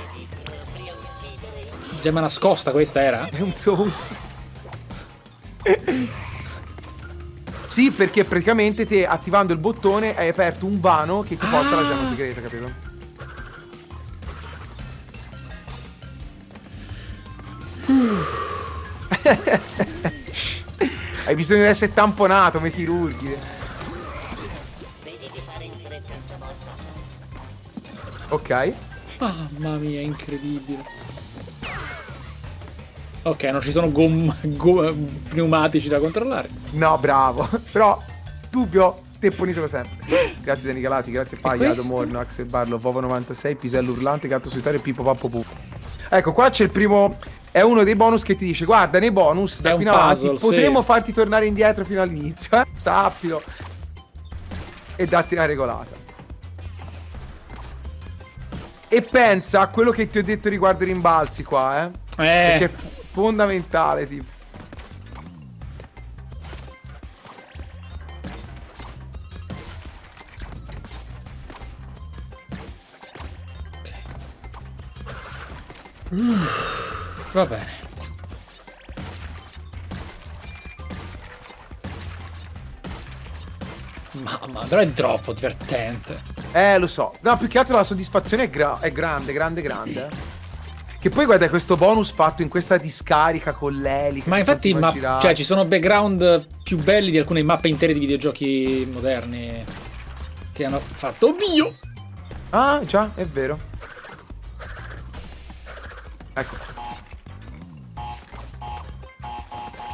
Gemma nascosta questa era? È un Souls. Sì, perché praticamente te attivando il bottone hai aperto un vano che ti porta alla ah. gemma segreta, capito? Hai bisogno di essere tamponato come chirurghi. Ok. Mamma mia, incredibile. Ok, non ci sono gomm- gomm- pneumatici da controllare. No, bravo. Però, dubbio, te ponitelo sempre. Grazie Dani Galati, grazie Paglia, Domorno, Axel Barlo, Vovo novantasei, Pisello Urlante, Gatto Solitario, Pippo Pappo Puff. Ecco qua c'è il primo, è uno dei bonus che ti dice guarda nei bonus da qui in avanti potremo farti tornare indietro fino all'inizio, eh? Sappilo. E datti una regolata. E pensa a quello che ti ho detto riguardo i rimbalzi qua, eh? eh. Perché è fondamentale, tipo. Mm, va bene. Mamma, però è troppo divertente. Eh, lo so. No, più che altro la soddisfazione è, gra è grande, grande, grande. Che poi guarda questo bonus fatto in questa discarica con l'elica. Ma infatti ma cioè, ci sono background più belli di alcune mappe intere di videogiochi moderni che hanno fatto. Oddio! Ah, già, è vero. Ecco.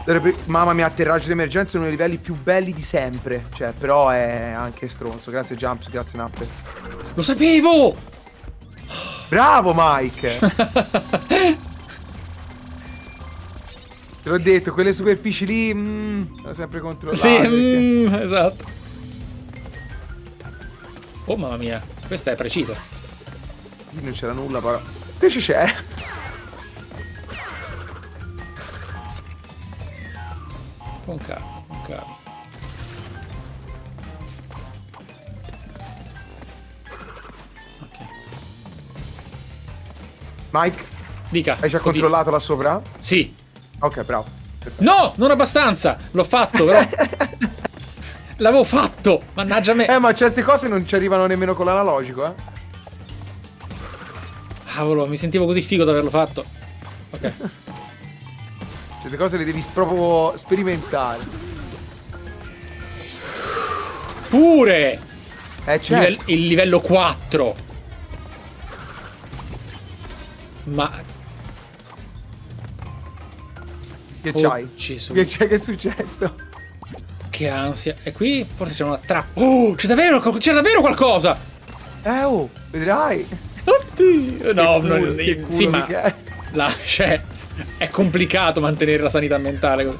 Dovrebbe... Mamma mia, atterraggio d'emergenza è uno dei livelli più belli di sempre. Cioè, però è anche stronzo. Grazie Jumps, grazie Napper. Lo sapevo! Bravo Mike! Te l'ho detto, quelle superfici lì... Mm, sono sempre controllate. Sì, perché... mm, esatto. Oh mamma mia, questa è precisa. Non c'era nulla, però... Invece c'era. Con calma, con calma. Ok. Mike? Dica. Hai già controllato là sopra? Sì. Ok, bravo. Perfetto. No, non abbastanza. L'ho fatto, però. L'avevo fatto. Mannaggia me. Eh, ma certe cose non ci arrivano nemmeno con l'analogico, eh. Cavolo, mi sentivo così figo di averlo fatto. Ok. Le cose le devi proprio sperimentare. Pure! Eh, certo. Livello, il livello quattro. Ma... Che oh, c'hai? Che c'è? Che è successo? Che ansia. E qui forse c'è una trappa. Oh, c'è davvero, c'è davvero qualcosa! Eh, oh, vedrai. Oddio. No, culo, non è... Sì, ma... Là, c'è... È complicato mantenere la sanità mentale. E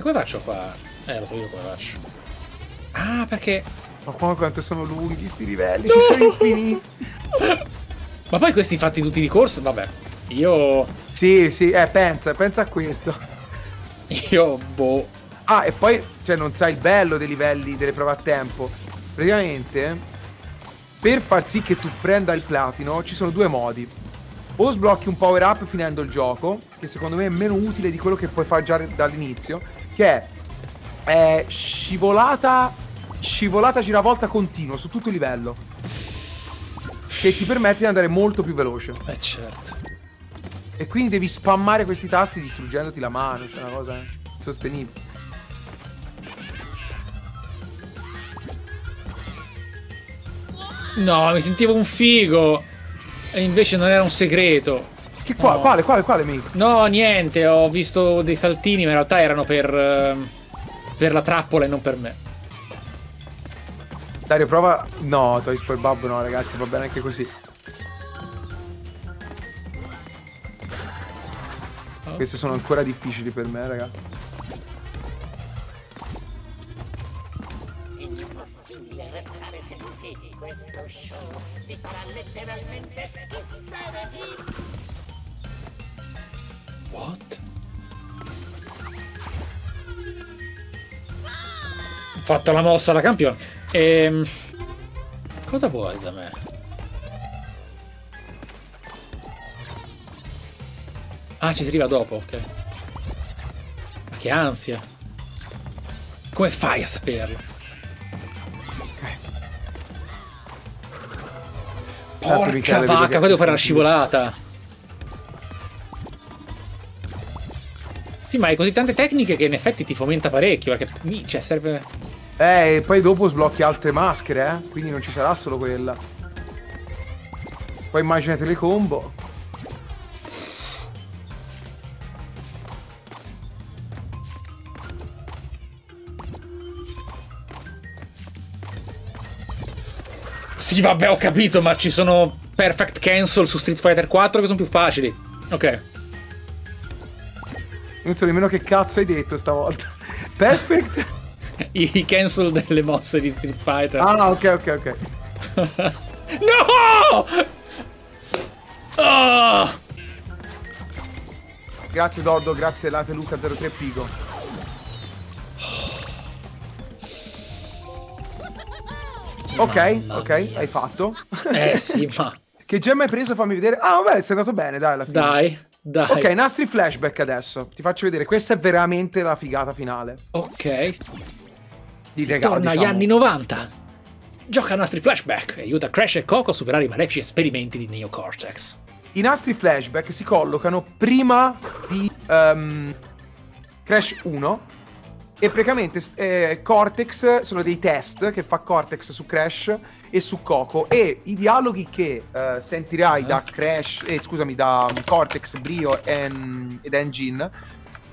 come faccio qua? Eh, lo so io come faccio. Ah, perché... Ma qua quanto sono lunghi sti livelli, no! Ci sono infiniti. Ma poi questi fatti tutti di corsa, vabbè. Io... Sì, sì, eh, pensa, pensa a questo. Io, boh. Ah, e poi, cioè, non sai il bello dei livelli delle prove a tempo. Praticamente... Per far sì che tu prenda il platino ci sono due modi. O sblocchi un power up finendo il gioco, che secondo me è meno utile di quello che puoi fare già dall'inizio, che è, è scivolata, scivolata giravolta continua su tutto il livello, che ti permette di andare molto più veloce. Eh certo. E quindi devi spammare questi tasti distruggendoti la mano, cioè una cosa insostenibile. No, mi sentivo un figo. E invece non era un segreto. Che qua? No. Quale? Quale? Quale? Amico? No, niente. Ho visto dei saltini, ma in realtà erano per... Per la trappola e non per me. Dario, prova... No, Toys for Bob no, ragazzi. Va bene anche così. Oh. Queste sono ancora difficili per me, ragazzi. Questo show vi farà letteralmente schizzare di... What? Ho fatto la mossa alla campione. Ehm... Cosa vuoi da me? Ah, ci si arriva dopo, ok. Ma che ansia. Come fai a saperlo? Porca vacca, qua devo fare la scivolata. Sì, ma hai così tante tecniche che in effetti ti fomenta parecchio, perché cioè, serve... Eh, e poi dopo sblocchi altre maschere, eh? Quindi non ci sarà solo quella. Poi immaginate le combo. Sì, vabbè, ho capito, ma ci sono perfect cancel su Street Fighter quattro che sono più facili. Ok. Non so nemmeno che cazzo hai detto stavolta. Perfect? I cancel delle mosse di Street Fighter. Ah, ok, ok, ok. No! Oh! Grazie Dordo, grazie Late Luca zero tre Pigo. Ok, mamma ok, mia. Hai fatto. Eh sì, ma... Che gemma hai preso? Fammi vedere. Ah, vabbè, sei andato bene, dai, alla fine. Dai. Dai. Ok, nastri flashback adesso. Ti faccio vedere, questa è veramente la figata finale. Ok. Di regalo, torna diciamo. Agli anni novanta. Gioca a nastri flashback e aiuta Crash e Coco a superare i malefici esperimenti di Neo Cortex. I nastri flashback si collocano prima di um, Crash uno. E praticamente eh, Cortex sono dei test che fa Cortex su Crash e su Coco, e i dialoghi che eh, sentirai da Crash, eh, scusami, da Cortex, Brio en, ed Engine,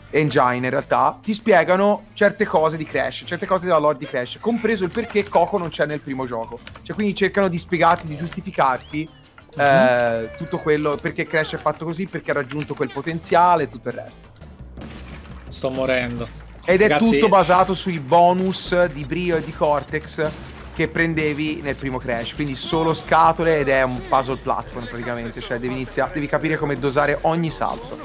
Engine in realtà, ti spiegano certe cose di Crash, certe cose della lore di Crash, compreso il perché Coco non c'è nel primo gioco. Cioè quindi cercano di spiegarti, di giustificarti eh, uh-huh. tutto quello, perché Crash è fatto così, perché ha raggiunto quel potenziale e tutto il resto. Sto morendo. Ed è Ragazzi. tutto basato sui bonus di Brio e di Cortex che prendevi nel primo Crash. Quindi solo scatole, ed è un puzzle platform praticamente. Cioè devi, iniziare, devi capire come dosare ogni salto.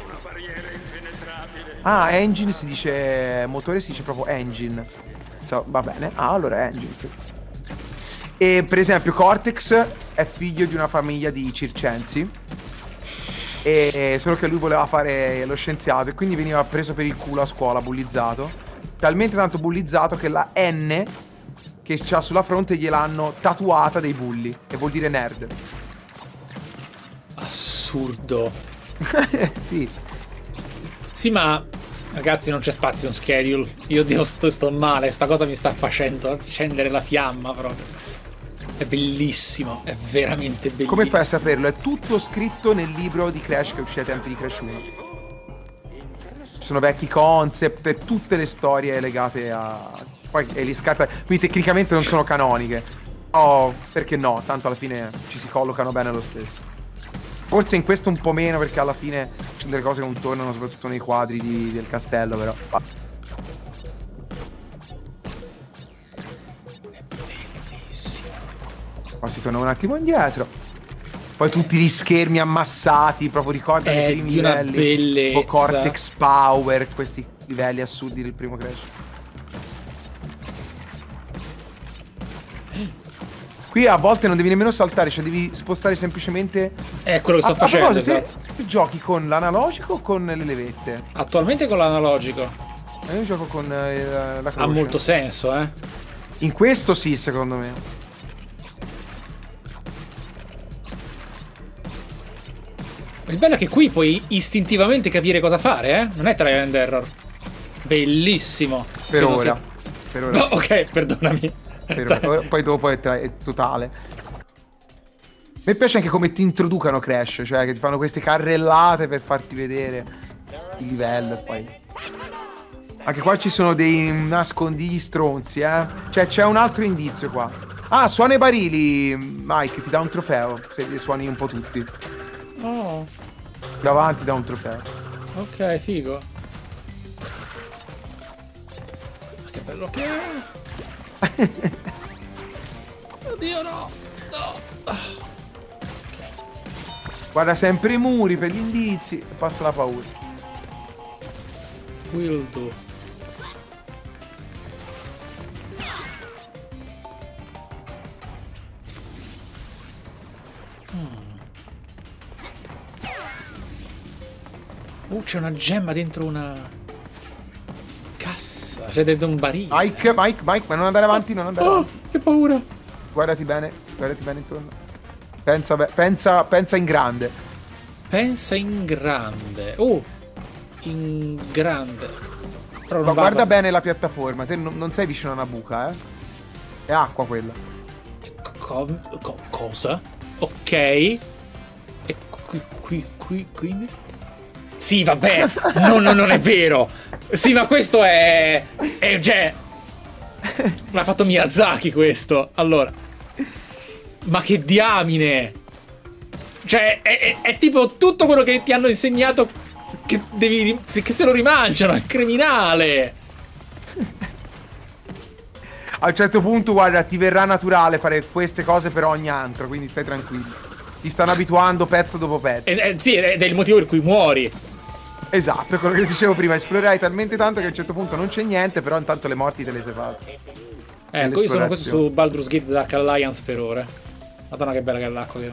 Ah, engine si dice... Motore si dice proprio engine. So, va bene. Ah, allora è engine, sì. E per esempio Cortex è figlio di una famiglia di circensi. E solo che lui voleva fare lo scienziato, e quindi veniva preso per il culo a scuola, bullizzato. Talmente tanto bullizzato che la N che c'ha sulla fronte gliel'hanno tatuata dei bulli, e vuol dire nerd. Assurdo. Sì. Sì, ma ragazzi, non c'è spazio in schedule. Io Dio, sto, sto male, sta cosa mi sta facendo scendere la fiamma proprio. È bellissimo, è veramente bellissimo. Come fai a saperlo? È tutto scritto nel libro di Crash che è uscito ai tempi di Crash uno. Ci sono vecchi concept e tutte le storie legate a... Poi e li scarta... Quindi tecnicamente non sono canoniche. Oh, perché no? Tanto alla fine ci si collocano bene lo stesso. Forse in questo un po' meno, perché alla fine ci sono delle cose che contornano, soprattutto nei quadri di... del castello, però... Poi si torna un attimo indietro. Poi tutti gli schermi ammassati, proprio ricorda i primi livelli. Bellezza. O Cortex Power, questi livelli assurdi del primo Crash. Qui a volte non devi nemmeno saltare, cioè devi spostare semplicemente... È quello che sto a, facendo. A esatto. Tu giochi con l'analogico o con le levette? Attualmente con l'analogico. Io gioco con eh, la croce. Ha molto senso, eh. In questo sì, secondo me. Il bello è che qui puoi istintivamente capire cosa fare, eh? Non è trial and error. Bellissimo. Per Credo ora. Sia... Per ora no, sì. Ok, perdonami. Per ora. Poi dopo è, è totale. Mi piace anche come ti introducano Crash, cioè che ti fanno queste carrellate per farti vedere il livello. Poi. Anche qua ci sono dei nascondigli stronzi, eh? Cioè c'è un altro indizio qua. Ah, suona i barili, Mike, ti dà un trofeo se li suoni un po' tutti. Oh. Davanti da un trofeo. Ok, figo. Che bello che è. Oddio, no, no. Guarda sempre i muri per gli indizi e passa la paura. Will do. Hmm. Oh, c'è una gemma dentro una cassa. C'è dentro un barile. Mike, Mike, Mike, ma non andare avanti, non andare oh, avanti. Che paura. Guardati bene, guardati bene intorno. Pensa, pensa, pensa in grande. Pensa in grande. Oh, in grande. Però non ma guarda così. Bene la piattaforma. Te non, non sei vicino a una buca, eh. È acqua quella. Co co cosa? Ok. E qui, qui, qui, qui. Sì, vabbè, no, no, non è vero. Sì, ma questo è... è cioè... L'ha fatto Miyazaki questo. Allora. Ma che diamine! Cioè, è, è, è tipo tutto quello che ti hanno insegnato che devi... che se lo rimangiano, è criminale! A un certo punto, guarda, ti verrà naturale fare queste cose per ogni altro, quindi stai tranquillo. Ti stanno abituando pezzo dopo pezzo. Eh, eh, sì, ed è il motivo per cui muori. Esatto, quello che dicevo prima, esplorerai talmente tanto che a un certo punto non c'è niente, però intanto le morti te le sei fatte. Ecco, io sono questo su Baldur's Gate Dark Alliance per ora. Madonna che bella che è l'acqua che...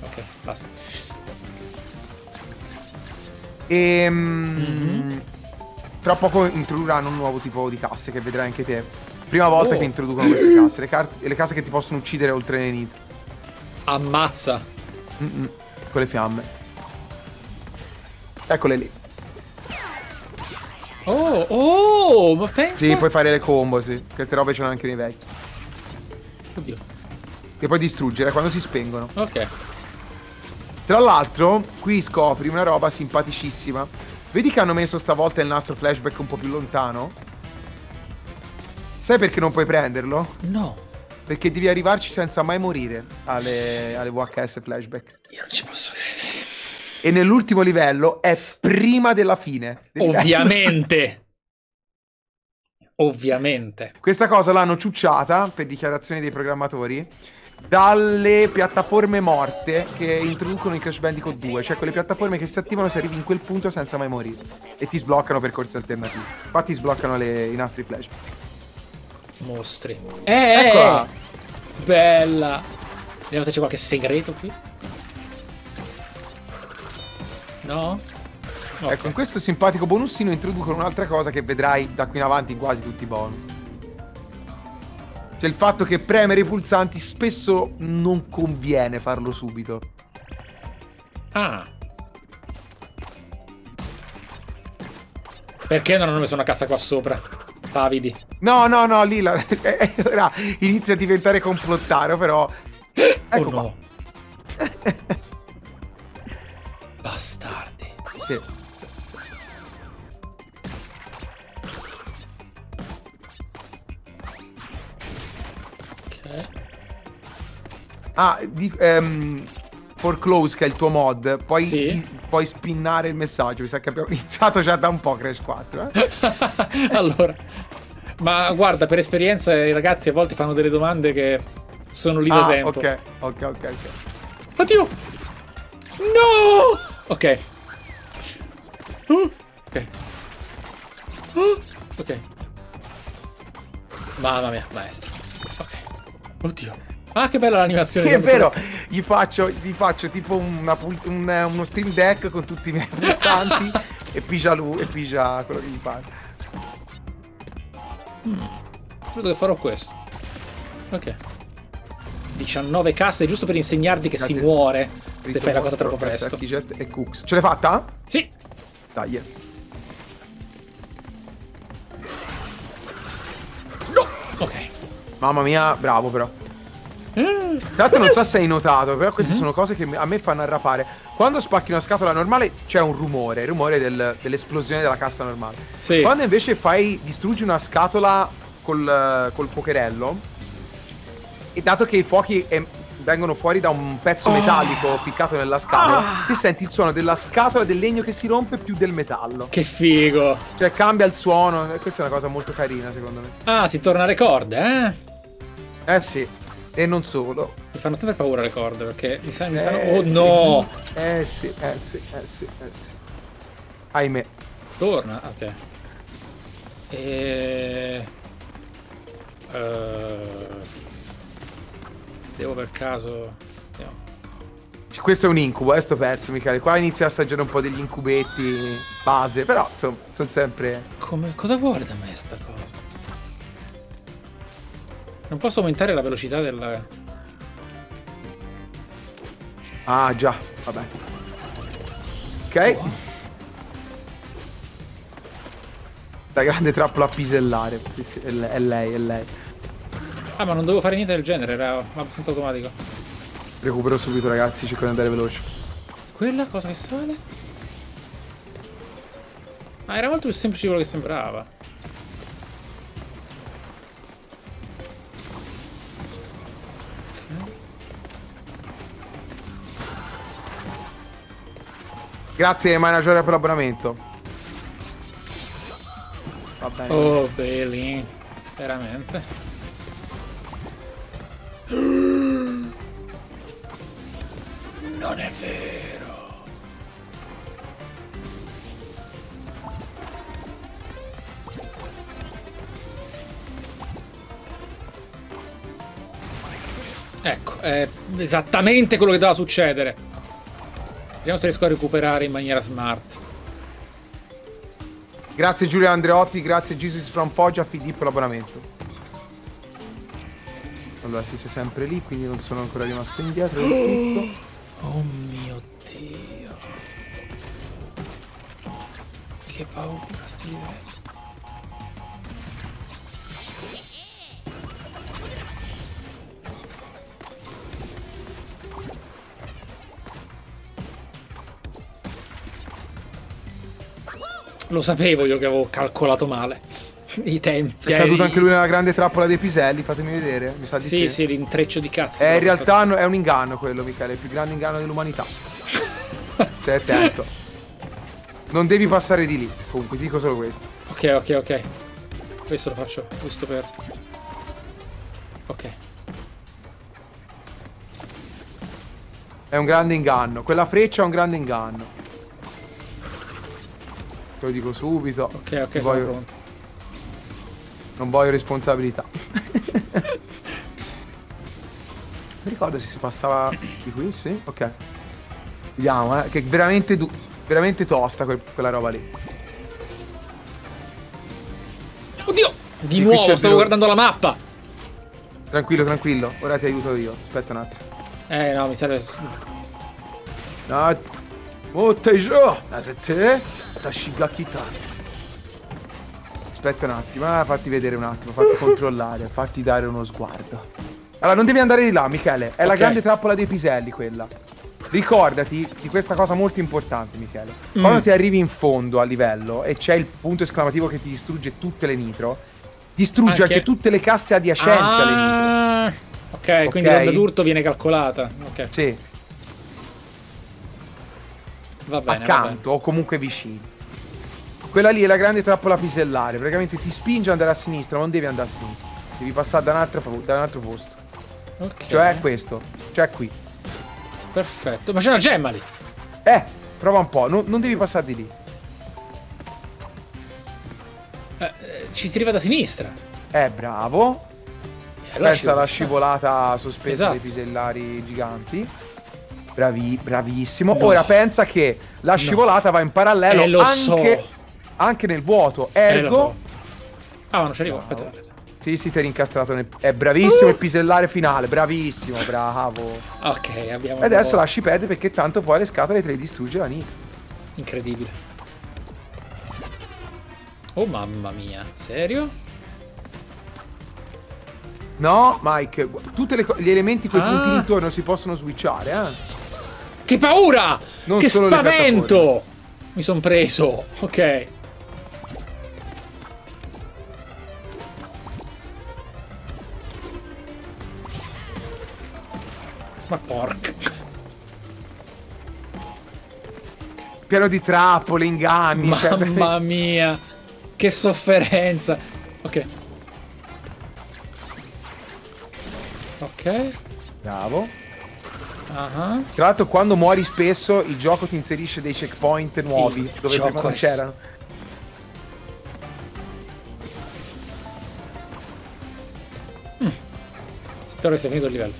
Ok, basta. Ehm... Mm-hmm. Tra poco introdurranno un nuovo tipo di casse che vedrai anche te. Prima volta oh. che introducono queste casse, le, carte, le casse che ti possono uccidere oltre le nitro. Ammazza. Mm-mm. Con le fiamme. Eccole lì. Oh, oh, ma pensa... Sì, puoi fare le combo, sì. Queste robe ce l'hanno anche nei vecchi. Oddio. Che puoi distruggere quando si spengono. Ok. Tra l'altro, qui scopri una roba simpaticissima. Vedi che hanno messo stavolta il nastro flashback un po' più lontano? Sai perché non puoi prenderlo? No. Perché devi arrivarci senza mai morire alle, alle V H S flashback. Io non ci posso credere. E nell'ultimo livello è prima della fine. Ovviamente. Ovviamente. Questa cosa l'hanno ciucciata, per dichiarazioni dei programmatori, dalle piattaforme morte che introducono in Crash Bandicoot due. Cioè quelle piattaforme che si attivano se arrivi in quel punto senza mai morire. E ti sbloccano percorsi alternativi. Infatti sbloccano le, i nastri flash. Mostri. Eh, eccola. Bella. Vediamo se c'è qualche segreto qui. No? Okay. Ecco, in questo simpatico bonusino introducono un'altra cosa che vedrai da qui in avanti in quasi tutti i bonus. Cioè il fatto che premere i pulsanti spesso non conviene farlo subito. Ah. Perché non hanno messo una cassa qua sopra? Pavidi. No, no, no, lì la... inizia a diventare complottario, però... Ecco oh no. qua. Bastardi. Sì. Ok. Ah, di, um, Foreclose che è il tuo mod. Puoi, sì. Di, puoi spinnare il messaggio. Mi sa che abbiamo iniziato già da un po' Crash quattro eh? Allora. Ma guarda, per esperienza i ragazzi a volte fanno delle domande che sono lì da ah, tempo. Ok, ok, ok, ok. Oddio. No! Ok. Uh, ok. Uh, ok. Mamma mia, maestro. Ok. Oddio. Ah, che bella l'animazione. Sì, è vero. Gli faccio, gli faccio tipo una, un, uno stream deck con tutti i miei pulsanti. E pigia lui, e pigia quello che gli pare. Mm, credo che farò questo. Ok. diciannove casse, giusto per insegnarti che Grazie. si muore se fai la cosa troppo presto. E Cooks. Ce l'hai fatta? Sì. Dai. Yeah. No! Ok. Mamma mia, bravo però. Tanto non so se hai notato, però queste mm-hmm. sono cose che a me fanno arrapare. Quando spacchi una scatola normale c'è un rumore, il rumore del, dell'esplosione della cassa normale. Sì. Quando invece fai distruggi una scatola col, col fuocherello, e dato che i fuochi è, vengono fuori da un pezzo metallico oh. ficcato nella scatola, ah. ti senti il suono della scatola del legno che si rompe più del metallo. Che figo! Cioè cambia il suono, questa è una cosa molto carina secondo me. Ah, si torna alle corde, eh? Eh sì, e non solo. Mi fanno sempre paura le corde perché mi, sa, mi eh fanno... Oh sì. no! Eh sì, eh sì, eh sì, eh sì. Ahimè. Torna? Ok. E... Uh... Devo per caso... No. Questo è un incubo, eh, sto pezzo, Michele. Qua inizia a assaggiare un po' degli incubetti base, però insomma, sono sempre... Come... Cosa vuole da me sta cosa? Non posso aumentare la velocità del... Ah, già, vabbè. Ok. Oh. La grande trappola a pisellare. Sì, sì, è lei, è lei. È lei. Ah, ma non dovevo fare niente del genere, era abbastanza automatico. Recupero subito, ragazzi, cerco di andare veloce. Quella cosa che sale? Ah, era molto più semplice di quello che sembrava. Okay. Grazie manager per l'abbonamento. Va bene. Oh belli. Veramente. Non è vero. Ecco, è esattamente quello che doveva succedere. Vediamo se riesco a recuperare in maniera smart. Grazie Giulio Andreotti, grazie Jesus from Foggia, F D per l'abbonamento. Allora si sei sempre lì, quindi non sono ancora rimasto indietro. Oh mio Dio. Che paura sti livelli. Lo sapevo io che avevo calcolato male i tempi. È caduto anche lui nella grande trappola dei piselli, fatemi vedere. Mi sa di sì, sì, sì, l'intreccio di cazzo. Eh, in realtà so. È un inganno quello, Michele, il più grande inganno dell'umanità. Stai attento. Non devi passare di lì, comunque, dico solo questo. Ok, ok, ok. Questo lo faccio giusto per... Ok. È un grande inganno. Quella freccia è un grande inganno. Te lo dico subito. Ok, ok, non sono voglio... pronto. Non voglio responsabilità. Mi ricordo se si passava di qui, sì? Ok. Vediamo, eh, che è veramente, veramente tosta quel quella roba lì. Oddio! Di, di nuovo, stavo guardando la mappa! Tranquillo, tranquillo. Ora ti aiuto io. Aspetta un attimo. Eh, no, mi serve... No... Ottejo! Asette! Tashigakita! Aspetta un attimo, fatti vedere un attimo, fatti controllare, fatti dare uno sguardo. Allora, non devi andare di là, Michele. È okay. La grande trappola dei piselli quella. Ricordati di questa cosa molto importante, Michele. Mm. Quando ti arrivi in fondo al livello e c'è il punto esclamativo che ti distrugge tutte le nitro, distrugge anche, anche tutte le casse adiacenti ah. alle nitro. Ok, okay? Quindi l'onda d'urto viene calcolata. Ok. Sì. Va bene, accanto va bene. O comunque vicino. Quella lì è la grande trappola pisellare. Praticamente ti spinge ad andare a sinistra. Non devi andare a sinistra. Devi passare da un altro, da un altro posto. Okay. Cioè questo. Cioè qui. Perfetto. Ma c'è una gemma lì. Eh, prova un po'. Non, non devi passare di lì. Eh, ci si arriva da sinistra. Eh, bravo. Eh, pensa alla scivolata sospesa esatto. dei pisellari giganti. Bravi, bravissimo. No. Ora pensa che la scivolata no. va in parallelo eh, lo anche, so. anche nel vuoto. Ergo. Eh, so. Ah, ma non ci arrivo. Aspetta, aspetta. Sì, sì, ti è rincastrato. Nel... È bravissimo uh. il pisellare finale. Bravissimo, bravo. Ok, abbiamo. E adesso po'... lasci perdere perché tanto poi le scatole te le distrugge la nitro. Incredibile. Oh, mamma mia. Serio? No, Mike. Tutti gli elementi con i ah. punti intorno si possono switchare, eh. Che paura! Non che spavento! Mi son preso. Ok. Ma porca. Pieno di trappole, inganni. Mamma mia. Che sofferenza. Ok. Ok. Bravo. Uh-huh. Tra l'altro quando muori spesso il gioco ti inserisce dei checkpoint nuovi il dove prima non c'erano. mm. Spero che sia finito il livello.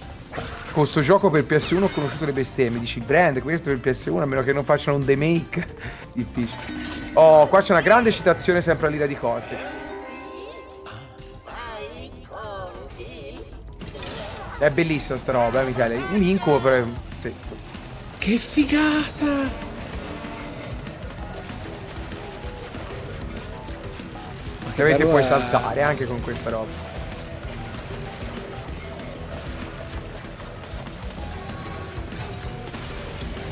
Con sto gioco per P S uno ho conosciuto le bestemmie. Dici brand questo per P S uno, a meno che non facciano un demake. Difficile. Oh, qua c'è una grande citazione sempre all'ira di Cortex. È bellissima sta roba, eh, Michele. Un incubo, però. Sì. Che figata! Ovviamente puoi è... saltare anche con questa roba.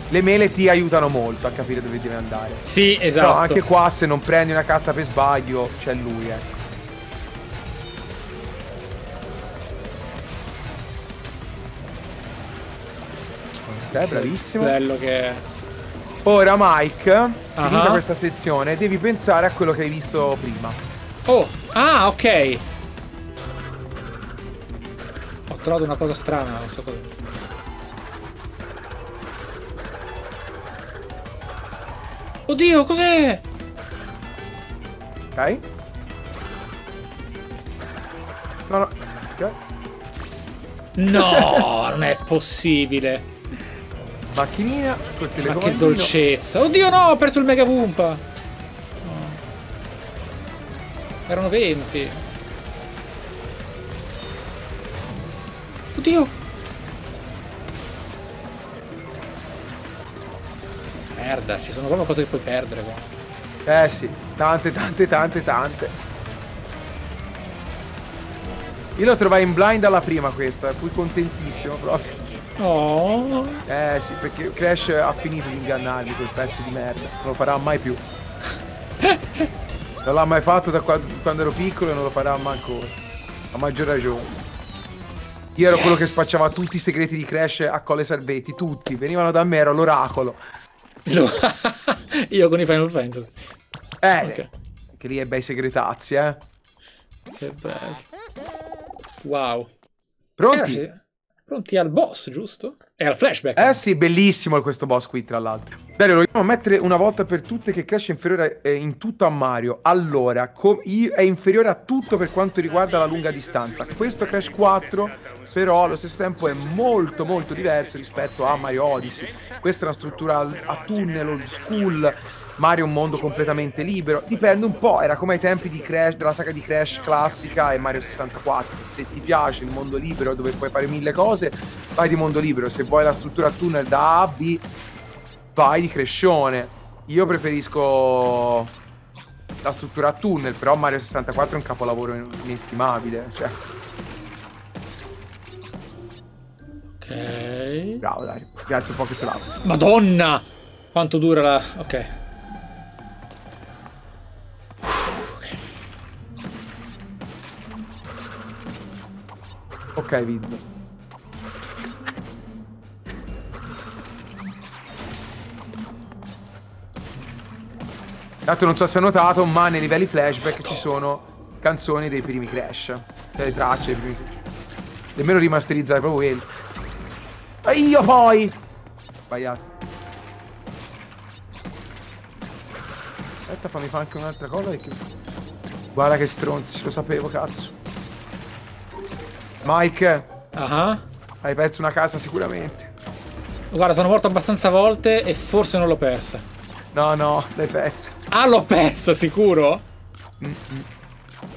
Le mele ti aiutano molto a capire dove devi andare. Sì, esatto. No, anche qua se non prendi una cassa per sbaglio, c'è lui, eh. Eh, bravissimo. Bello che Ora Mike, uh-huh. finita questa sezione, devi pensare a quello che hai visto prima. Oh, ah, ok. Ho trovato una cosa strana, non so cosa. Oddio, cos'è? Ok. No, no. Okay. No, non è possibile. Macchinina col telecomandino. Ma che dolcezza. Oddio no, ho perso il mega Wumpa. No. Erano venti. Oddio. Merda, ci sono proprio cose che puoi perdere qua. Eh sì, tante tante tante tante. Io la trovai in blind alla prima questa, fui contentissimo proprio. Oh. Eh sì, perché Crash ha finito di ingannarli, quel pezzo di merda. Non lo farà mai più. Non l'ha mai fatto da quando ero piccolo e non lo farà mai ancora. A maggior ragione. Io ero yes. quello che spacciava tutti i segreti di Crash a Colle Salvetti, tutti. Venivano da me, ero l'oracolo. Io con i Final Fantasy. Eh, okay. Che lì è bei segretazzi, eh. Che bello. Wow. Pronti? Eh, sì. Pronti al boss, giusto? E al flashback. Eh sì, bellissimo questo boss qui, tra l'altro. Dario, lo dobbiamo mettere una volta per tutte che Crash è inferiore a, eh, in tutto a Mario. Allora, è inferiore a tutto per quanto riguarda la lunga distanza. Questo Crash quattro, però, allo stesso tempo è molto, molto diverso rispetto a Mario Odyssey. Questa è una struttura a tunnel, old school. Mario è un mondo completamente libero. Dipende un po', era come ai tempi di Crash, della saga di Crash classica e Mario sessantaquattro. Se ti piace il mondo libero dove puoi fare mille cose, vai di mondo libero. Se vuoi la struttura a tunnel da A a B, vai di Crescione. Io preferisco la struttura a tunnel, però Mario sessantaquattro è un capolavoro inestimabile, cioè. Ok. Bravo Dario, grazie un po' che te l'avo. Madonna! Quanto dura la... ok. Ok, Vid. Tanto non so se hai notato, ma nei livelli flashback ci sono canzoni dei primi Crash. Cioè le tracce dei primi Crash. Nemmeno rimasterizzare proprio quelli. E io poi! Sbagliato. Aspetta, fammi fare anche un'altra cosa perché... guarda che stronzi, lo sapevo, cazzo. Mike, uh-huh. hai perso una casa sicuramente. Guarda, sono morto abbastanza volte e forse non l'ho persa. No, no, l'hai persa. Ah, l'ho persa, sicuro? Mm-mm.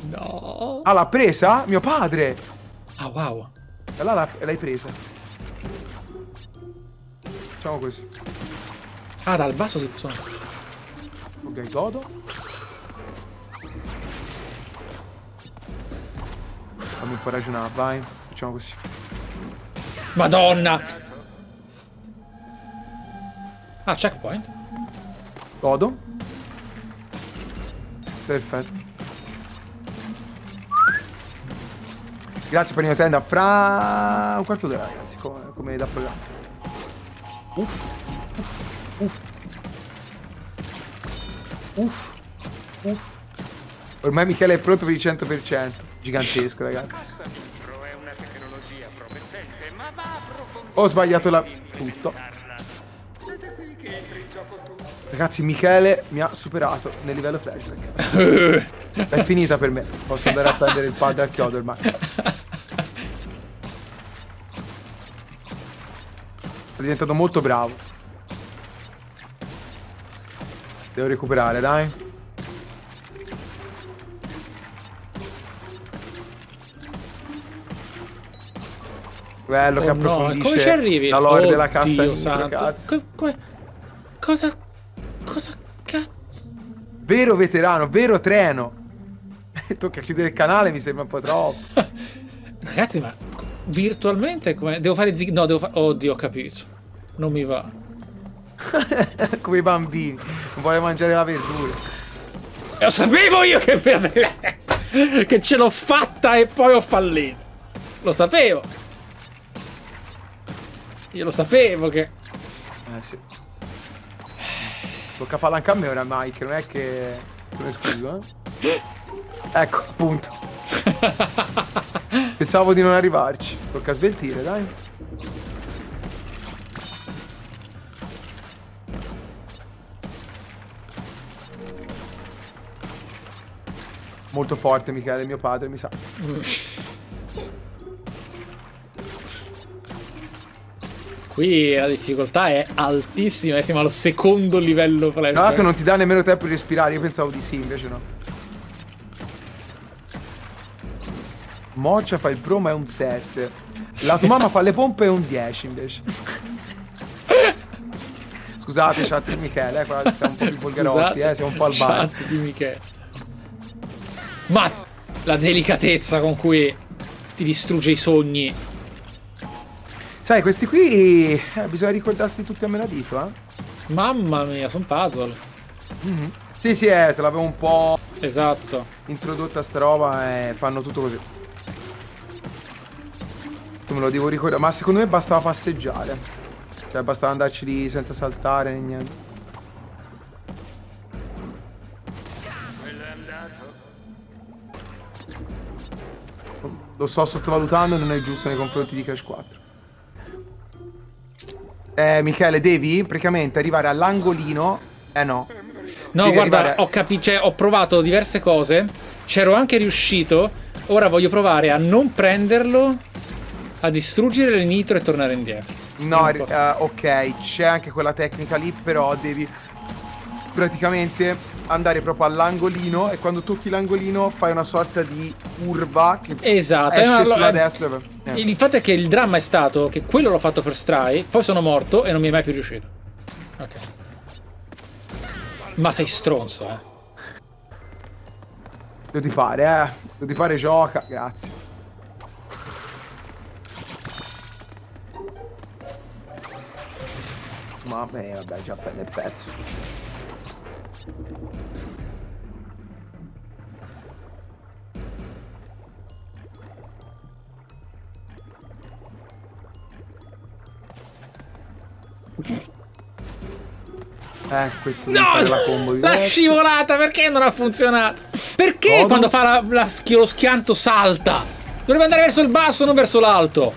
No. Ah, l'ha presa? Mio padre. Ah, wow. Allora l'hai presa. Facciamo così. Ah, dal basso si sono. Ok, godo. Fammi un po' ragionare, vai. Facciamo così. Madonna! Ah, checkpoint. Godo. Perfetto. Grazie per la tenda. Fra un quarto d'ora, ragazzi, come, come da programma. Uff. Uff. Uff. Uff. Uff. Ormai Michele è pronto per il cento per cento. Gigantesco, ragazzi. Ho sbagliato la... tutto. Ragazzi, Michele mi ha superato nel livello flashback. È finita per me. Posso andare a prendere il pad al chiodo ormai. Sono diventato molto bravo. Devo recuperare, dai. Bello, oh che approfondisce, no, come ci arrivi? La lore, oddio, della cassa di santo, cazzo. Co cosa? Cosa cazzo? Vero veterano, vero treno. Tocca chiudere il canale, mi sembra un po' troppo. Ragazzi, ma virtualmente come? Devo fare zig... no, devo fare... oddio, ho capito. Non mi va. Come i bambini. Non vuole mangiare la verdura. Lo sapevo io che... che ce l'ho fatta e poi ho fallito. Lo sapevo. Io lo sapevo che... eh sì. Tocca farla anche a me ora, Mike, non è che... te ne scuso, eh? Ecco, appunto. Pensavo di non arrivarci. Tocca sveltire, dai. Molto forte, Michele, mio padre, mi sa. Qui la difficoltà è altissima e siamo al secondo livello. Tra l'altro non ti dà nemmeno tempo di respirare, io pensavo di sì, invece no. Moccia fa il pro ma è un sette. La tua mamma fa le pompe e un dieci invece. Scusate, chat di Michele, eh, qua siamo un po' più volgarotti, eh, siamo un po' al bar. Chat di Michele. Ma la delicatezza con cui ti distrugge i sogni. Sai, questi qui eh, bisogna ricordarsi tutti a menadito, eh. Mamma mia, sono puzzle. Mm-hmm. Sì, sì, eh, te l'avevo un po'... Esatto. Introdotta sta roba e fanno tutto così. Tu me lo devo ricordare, ma secondo me bastava passeggiare. Cioè, bastava andarci lì senza saltare né niente. Lo sto sottovalutando e non è giusto nei confronti di Crash quattro. Eh, Michele, devi praticamente arrivare all'angolino. Eh no. No, devi guarda, arrivare... ho capito, cioè, ho provato diverse cose. C'ero anche riuscito. Ora voglio provare a non prenderlo, a distruggere le nitro e tornare indietro. No, eh, ok, c'è anche quella tecnica lì, però devi praticamente andare proprio all'angolino e quando tocchi l'angolino fai una sorta di curva che esatto, esce allora, sulla eh, destra. Eh. Il fatto è che il dramma è stato che quello l'ho fatto first try, poi sono morto e non mi è mai più riuscito. Ok. Ma sei stronzo, eh. Lo ti pare, eh. Lo ti pare gioca, grazie. Ma beh, vabbè, già prende il pezzo. Eh, questo no, la combo di la questo. Scivolata, perché non ha funzionato? Perché oh, quando no. fa la, la, lo schianto salta? Dovrebbe andare verso il basso, non verso l'alto.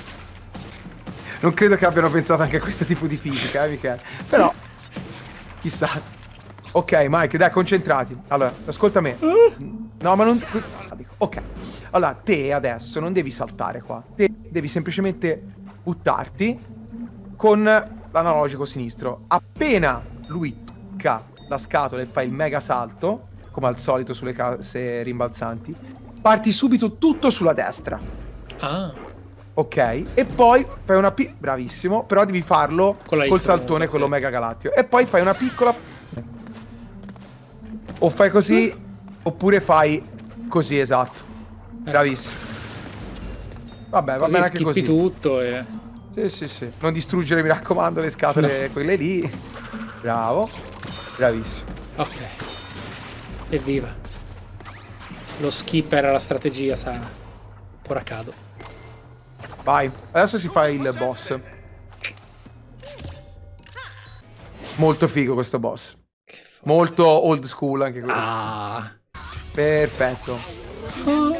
Non credo che abbiano pensato anche a questo tipo di fisica, eh, Michele. Però, chissà. Ok, Mike, dai, concentrati. Allora, ascolta me. No, ma non... Ok. Allora, te adesso non devi saltare qua. Te devi semplicemente buttarti con l'analogico sinistro. Appena lui tocca la scatola e fa il mega salto, come al solito sulle case rimbalzanti, parti subito tutto sulla destra. Ah. Ok. E poi fai una... Pi bravissimo. Però devi farlo col X, saltone, con l'Omega Galattio. E poi fai una piccola... O fai così, oppure fai così, esatto. Bravissimo. Vabbè, va bene anche così. Tutto e... Sì, sì, sì. Non distruggere, mi raccomando, le scatole, no. Quelle lì. Bravo. Bravissimo. Ok. Evviva. Lo skip era la strategia, sai. Ora cado. Vai. Adesso si fa il boss. Molto figo questo boss. Molto old school anche questo. Ah. Perfetto. Oh.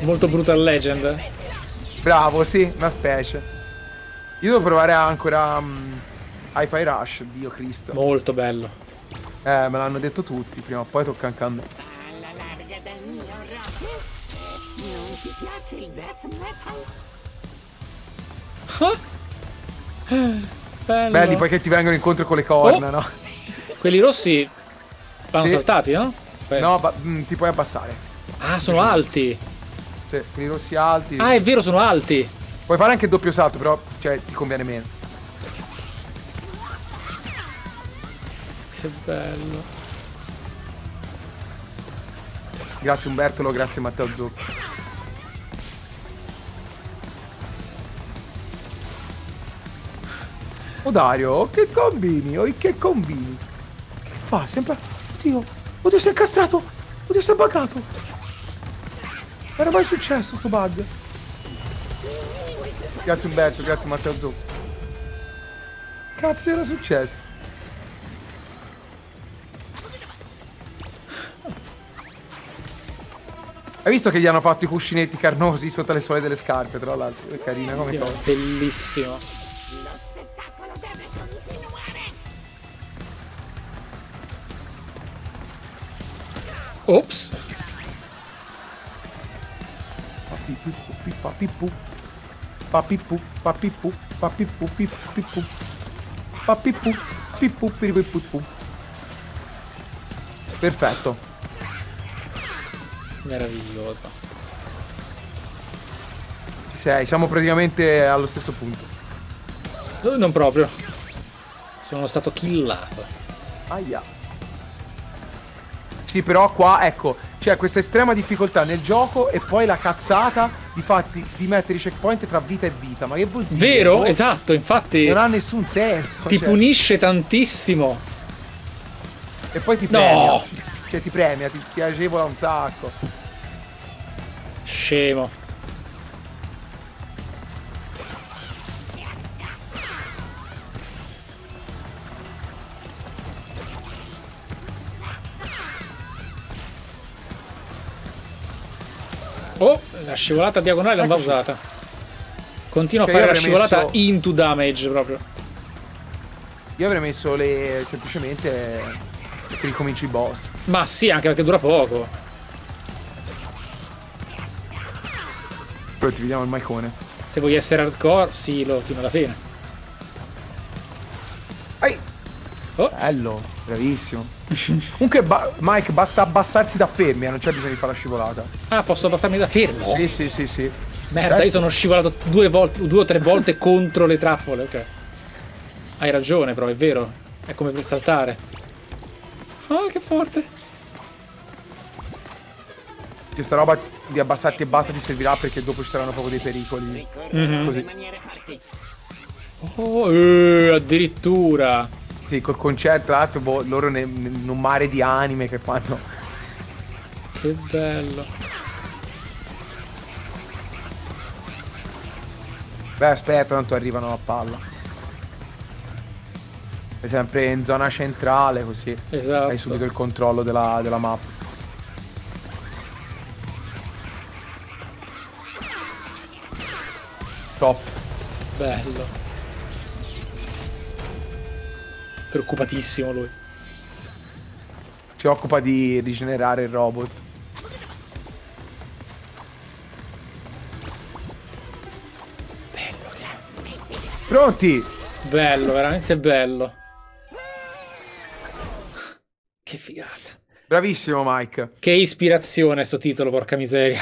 Molto Brutal Legend. Bravo, sì, una specie. Io devo provare ancora um, Hi-Fi Rush, Dio Cristo. Molto bello. Eh, me l'hanno detto tutti, prima o poi tocca anche a me. Non ti piace il death metal? Bello. Belli poi che ti vengono incontro con le corna, oh. No? Quelli rossi vanno sì. Saltati, no? Penso. No, mh, ti puoi abbassare. Ah, sono sì. Alti. Sì, quelli rossi alti. Ah, è vero, sono alti. Puoi fare anche il doppio salto, però cioè, ti conviene meno. Che bello. Grazie Umbertolo, grazie Matteo Zucchi. Oh Dario, che combini, oh che combini. Che fa? Sembra... Oddio, oddio si è incastrato. Oddio si è buggato. Era mai successo sto bug. Grazie Umberto, grazie Matteo Zucchi. cazzo era successo? Hai visto che gli hanno fatto i cuscinetti carnosi sotto le suole delle scarpe, tra l'altro? È carina come cosa. Bellissimo. Lo spettacolo deve continuare. Ops. Papipu, papipu, papipu, papipu, papipu, papipu, papipu, papipu, papipu. Perfetto. Meraviglioso. Ci sei, siamo praticamente allo stesso punto. Non proprio. Sono stato killato. Aia. Sì, però qua, ecco, c'è questa estrema difficoltà nel gioco e poi la cazzata di, fatti, di mettere i checkpoint tra vita e vita. Ma che vuol dire? Vero? Oh, esatto, infatti. Non ha nessun senso. Ti cioè. punisce tantissimo. E poi ti premia. No! Cioè ti premia, ti, ti agevola un sacco. Scemo. Oh, la scivolata diagonale non va usata. Continua a fare la scivolata messo... into damage proprio. Io avrei messo le... semplicemente... che ricominci il boss. Ma sì, anche perché dura poco. Però ti vediamo il maicone. Se vuoi essere hardcore, sì, lo fino alla fine. Ehi! Oh. Bello, bravissimo. Comunque, ba Mike, basta abbassarsi da fermi, non c'è bisogno di fare la scivolata. Ah, posso abbassarmi da fermo? Sì, sì, sì, sì. Merda, certo. Io sono scivolato due, due o tre volte contro le trappole, ok. Hai ragione, però, è vero. È come per saltare. Oh, che forte! Questa roba di abbassarti e basta ti servirà perché dopo ci saranno proprio dei pericoli. Mm-hmm. Così. Oh, eh, addirittura! Sì, col concentrato, boh, loro ne, ne, in un mare di anime che fanno. Che bello! Beh, aspetta, tanto arrivano a palla. Sempre in zona centrale, così esatto. Hai subito il controllo della, della mappa. Top. Bello. Preoccupatissimo lui. Si occupa di rigenerare il robot. Bello. Pronti? Bello, veramente bello. Che figata. Bravissimo Mike. Che ispirazione sto titolo, porca miseria.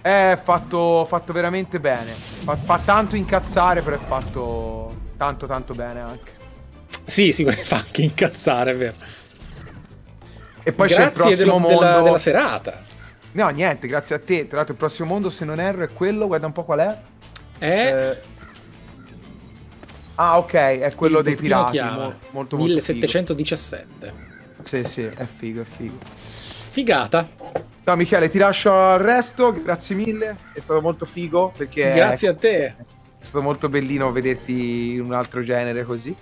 È fatto, fatto veramente bene. Fa, fa tanto incazzare, però è fatto tanto tanto bene anche. Sì, sicuramente fa anche incazzare, è vero. E poi c'è il prossimo dello, mondo della, della serata. No, niente, grazie a te. Tra l'altro il prossimo mondo, se non erro, è quello. Guarda un po' qual è. È... Eh... Ah, ok, è quello il dei pirati. Mo molto, molto millesettecentodiciassette. Figo. Sì, sì, è figo, è figo. Figata. No, Michele, ti lascio al resto, grazie mille, è stato molto figo perché... Grazie a te. È stato molto bellino vederti in un altro genere così.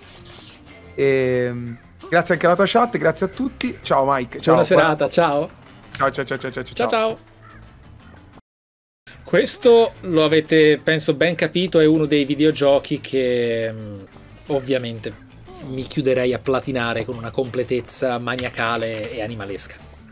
E... Grazie anche alla tua chat, grazie a tutti. Ciao Mike. Ciao. Buona serata, ciao. Ciao, ciao, ciao, ciao, ciao. Ciao, ciao. Questo lo avete, penso, ben capito, è uno dei videogiochi che ovviamente... mi chiuderei a platinare con una completezza maniacale e animalesca.